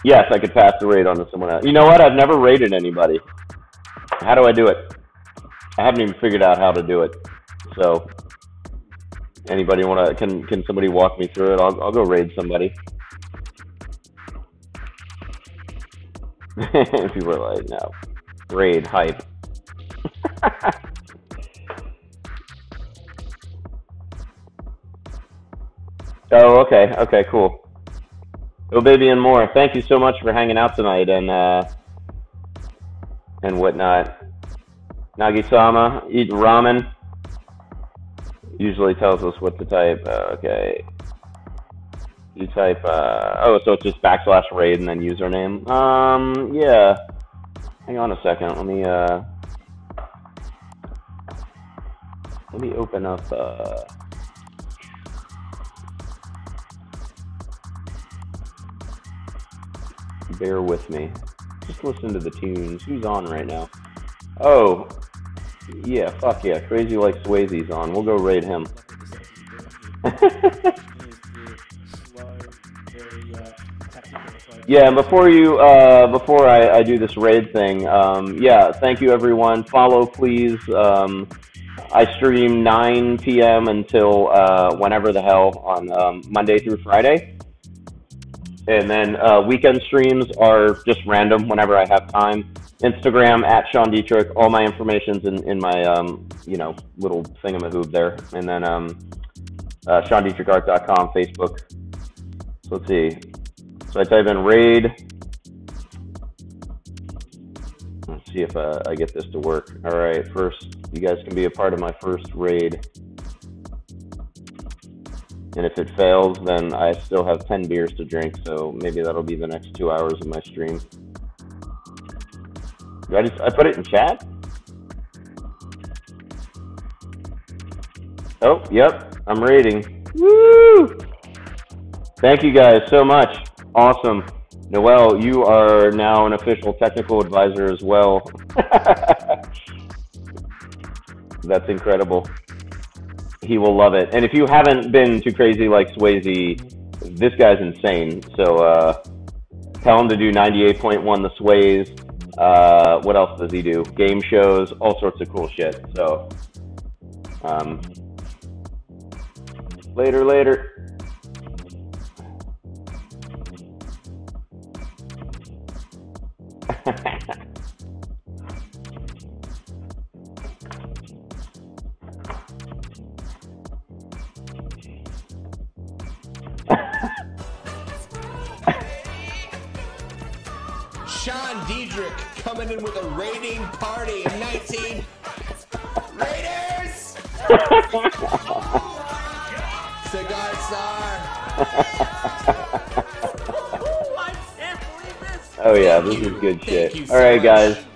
Yes, I could pass the raid on to someone else. You know what? I've never raided anybody. How do I do it? I haven't even figured out how to do it. So, anybody wanna? Can somebody walk me through it? I'll go raid somebody. People are like, no. Raid hype. Oh, okay. Okay, cool. Oh, baby and more. Thank you so much for hanging out tonight and whatnot. Nagi-sama, eat ramen. Usually tells us what to type. Okay. You type, oh, so it's just / raid and then username. Yeah. Hang on a second, let me open up, bear with me, just listen to the tunes, who's on right now? Oh, yeah, fuck yeah, Crazy Like Swayze's on, we'll go raid him. Yeah, and before you, before I do this raid thing, yeah, thank you everyone. Follow, please. I stream 9 p.m. until whenever the hell on Monday through Friday, and then weekend streams are just random whenever I have time. Instagram @SeanDietrich. All my information's in my you know, little thingamahoob there, and then SeanDietrichArt.com, Facebook. So let's see. So I type in raid. Let's see if I get this to work. All right, first, you guys can be a part of my first raid. And if it fails, then I still have 10 beers to drink, so maybe that'll be the next 2 hours of my stream. I put it in chat? Oh, yep, I'm raiding. Woo! Thank you guys so much. Awesome. Noel, you are now an official technical advisor as well. That's incredible. He will love it. And if you haven't been to Crazy Like Swayze, this guy's insane. So tell him to do 98.1 The Sways. What else does he do? Game shows, all sorts of cool shit. So later. Sean Dietrich coming in with a raiding party. 19 Raiders. Cigar star. Oh yeah, this is good shit. All right, guys.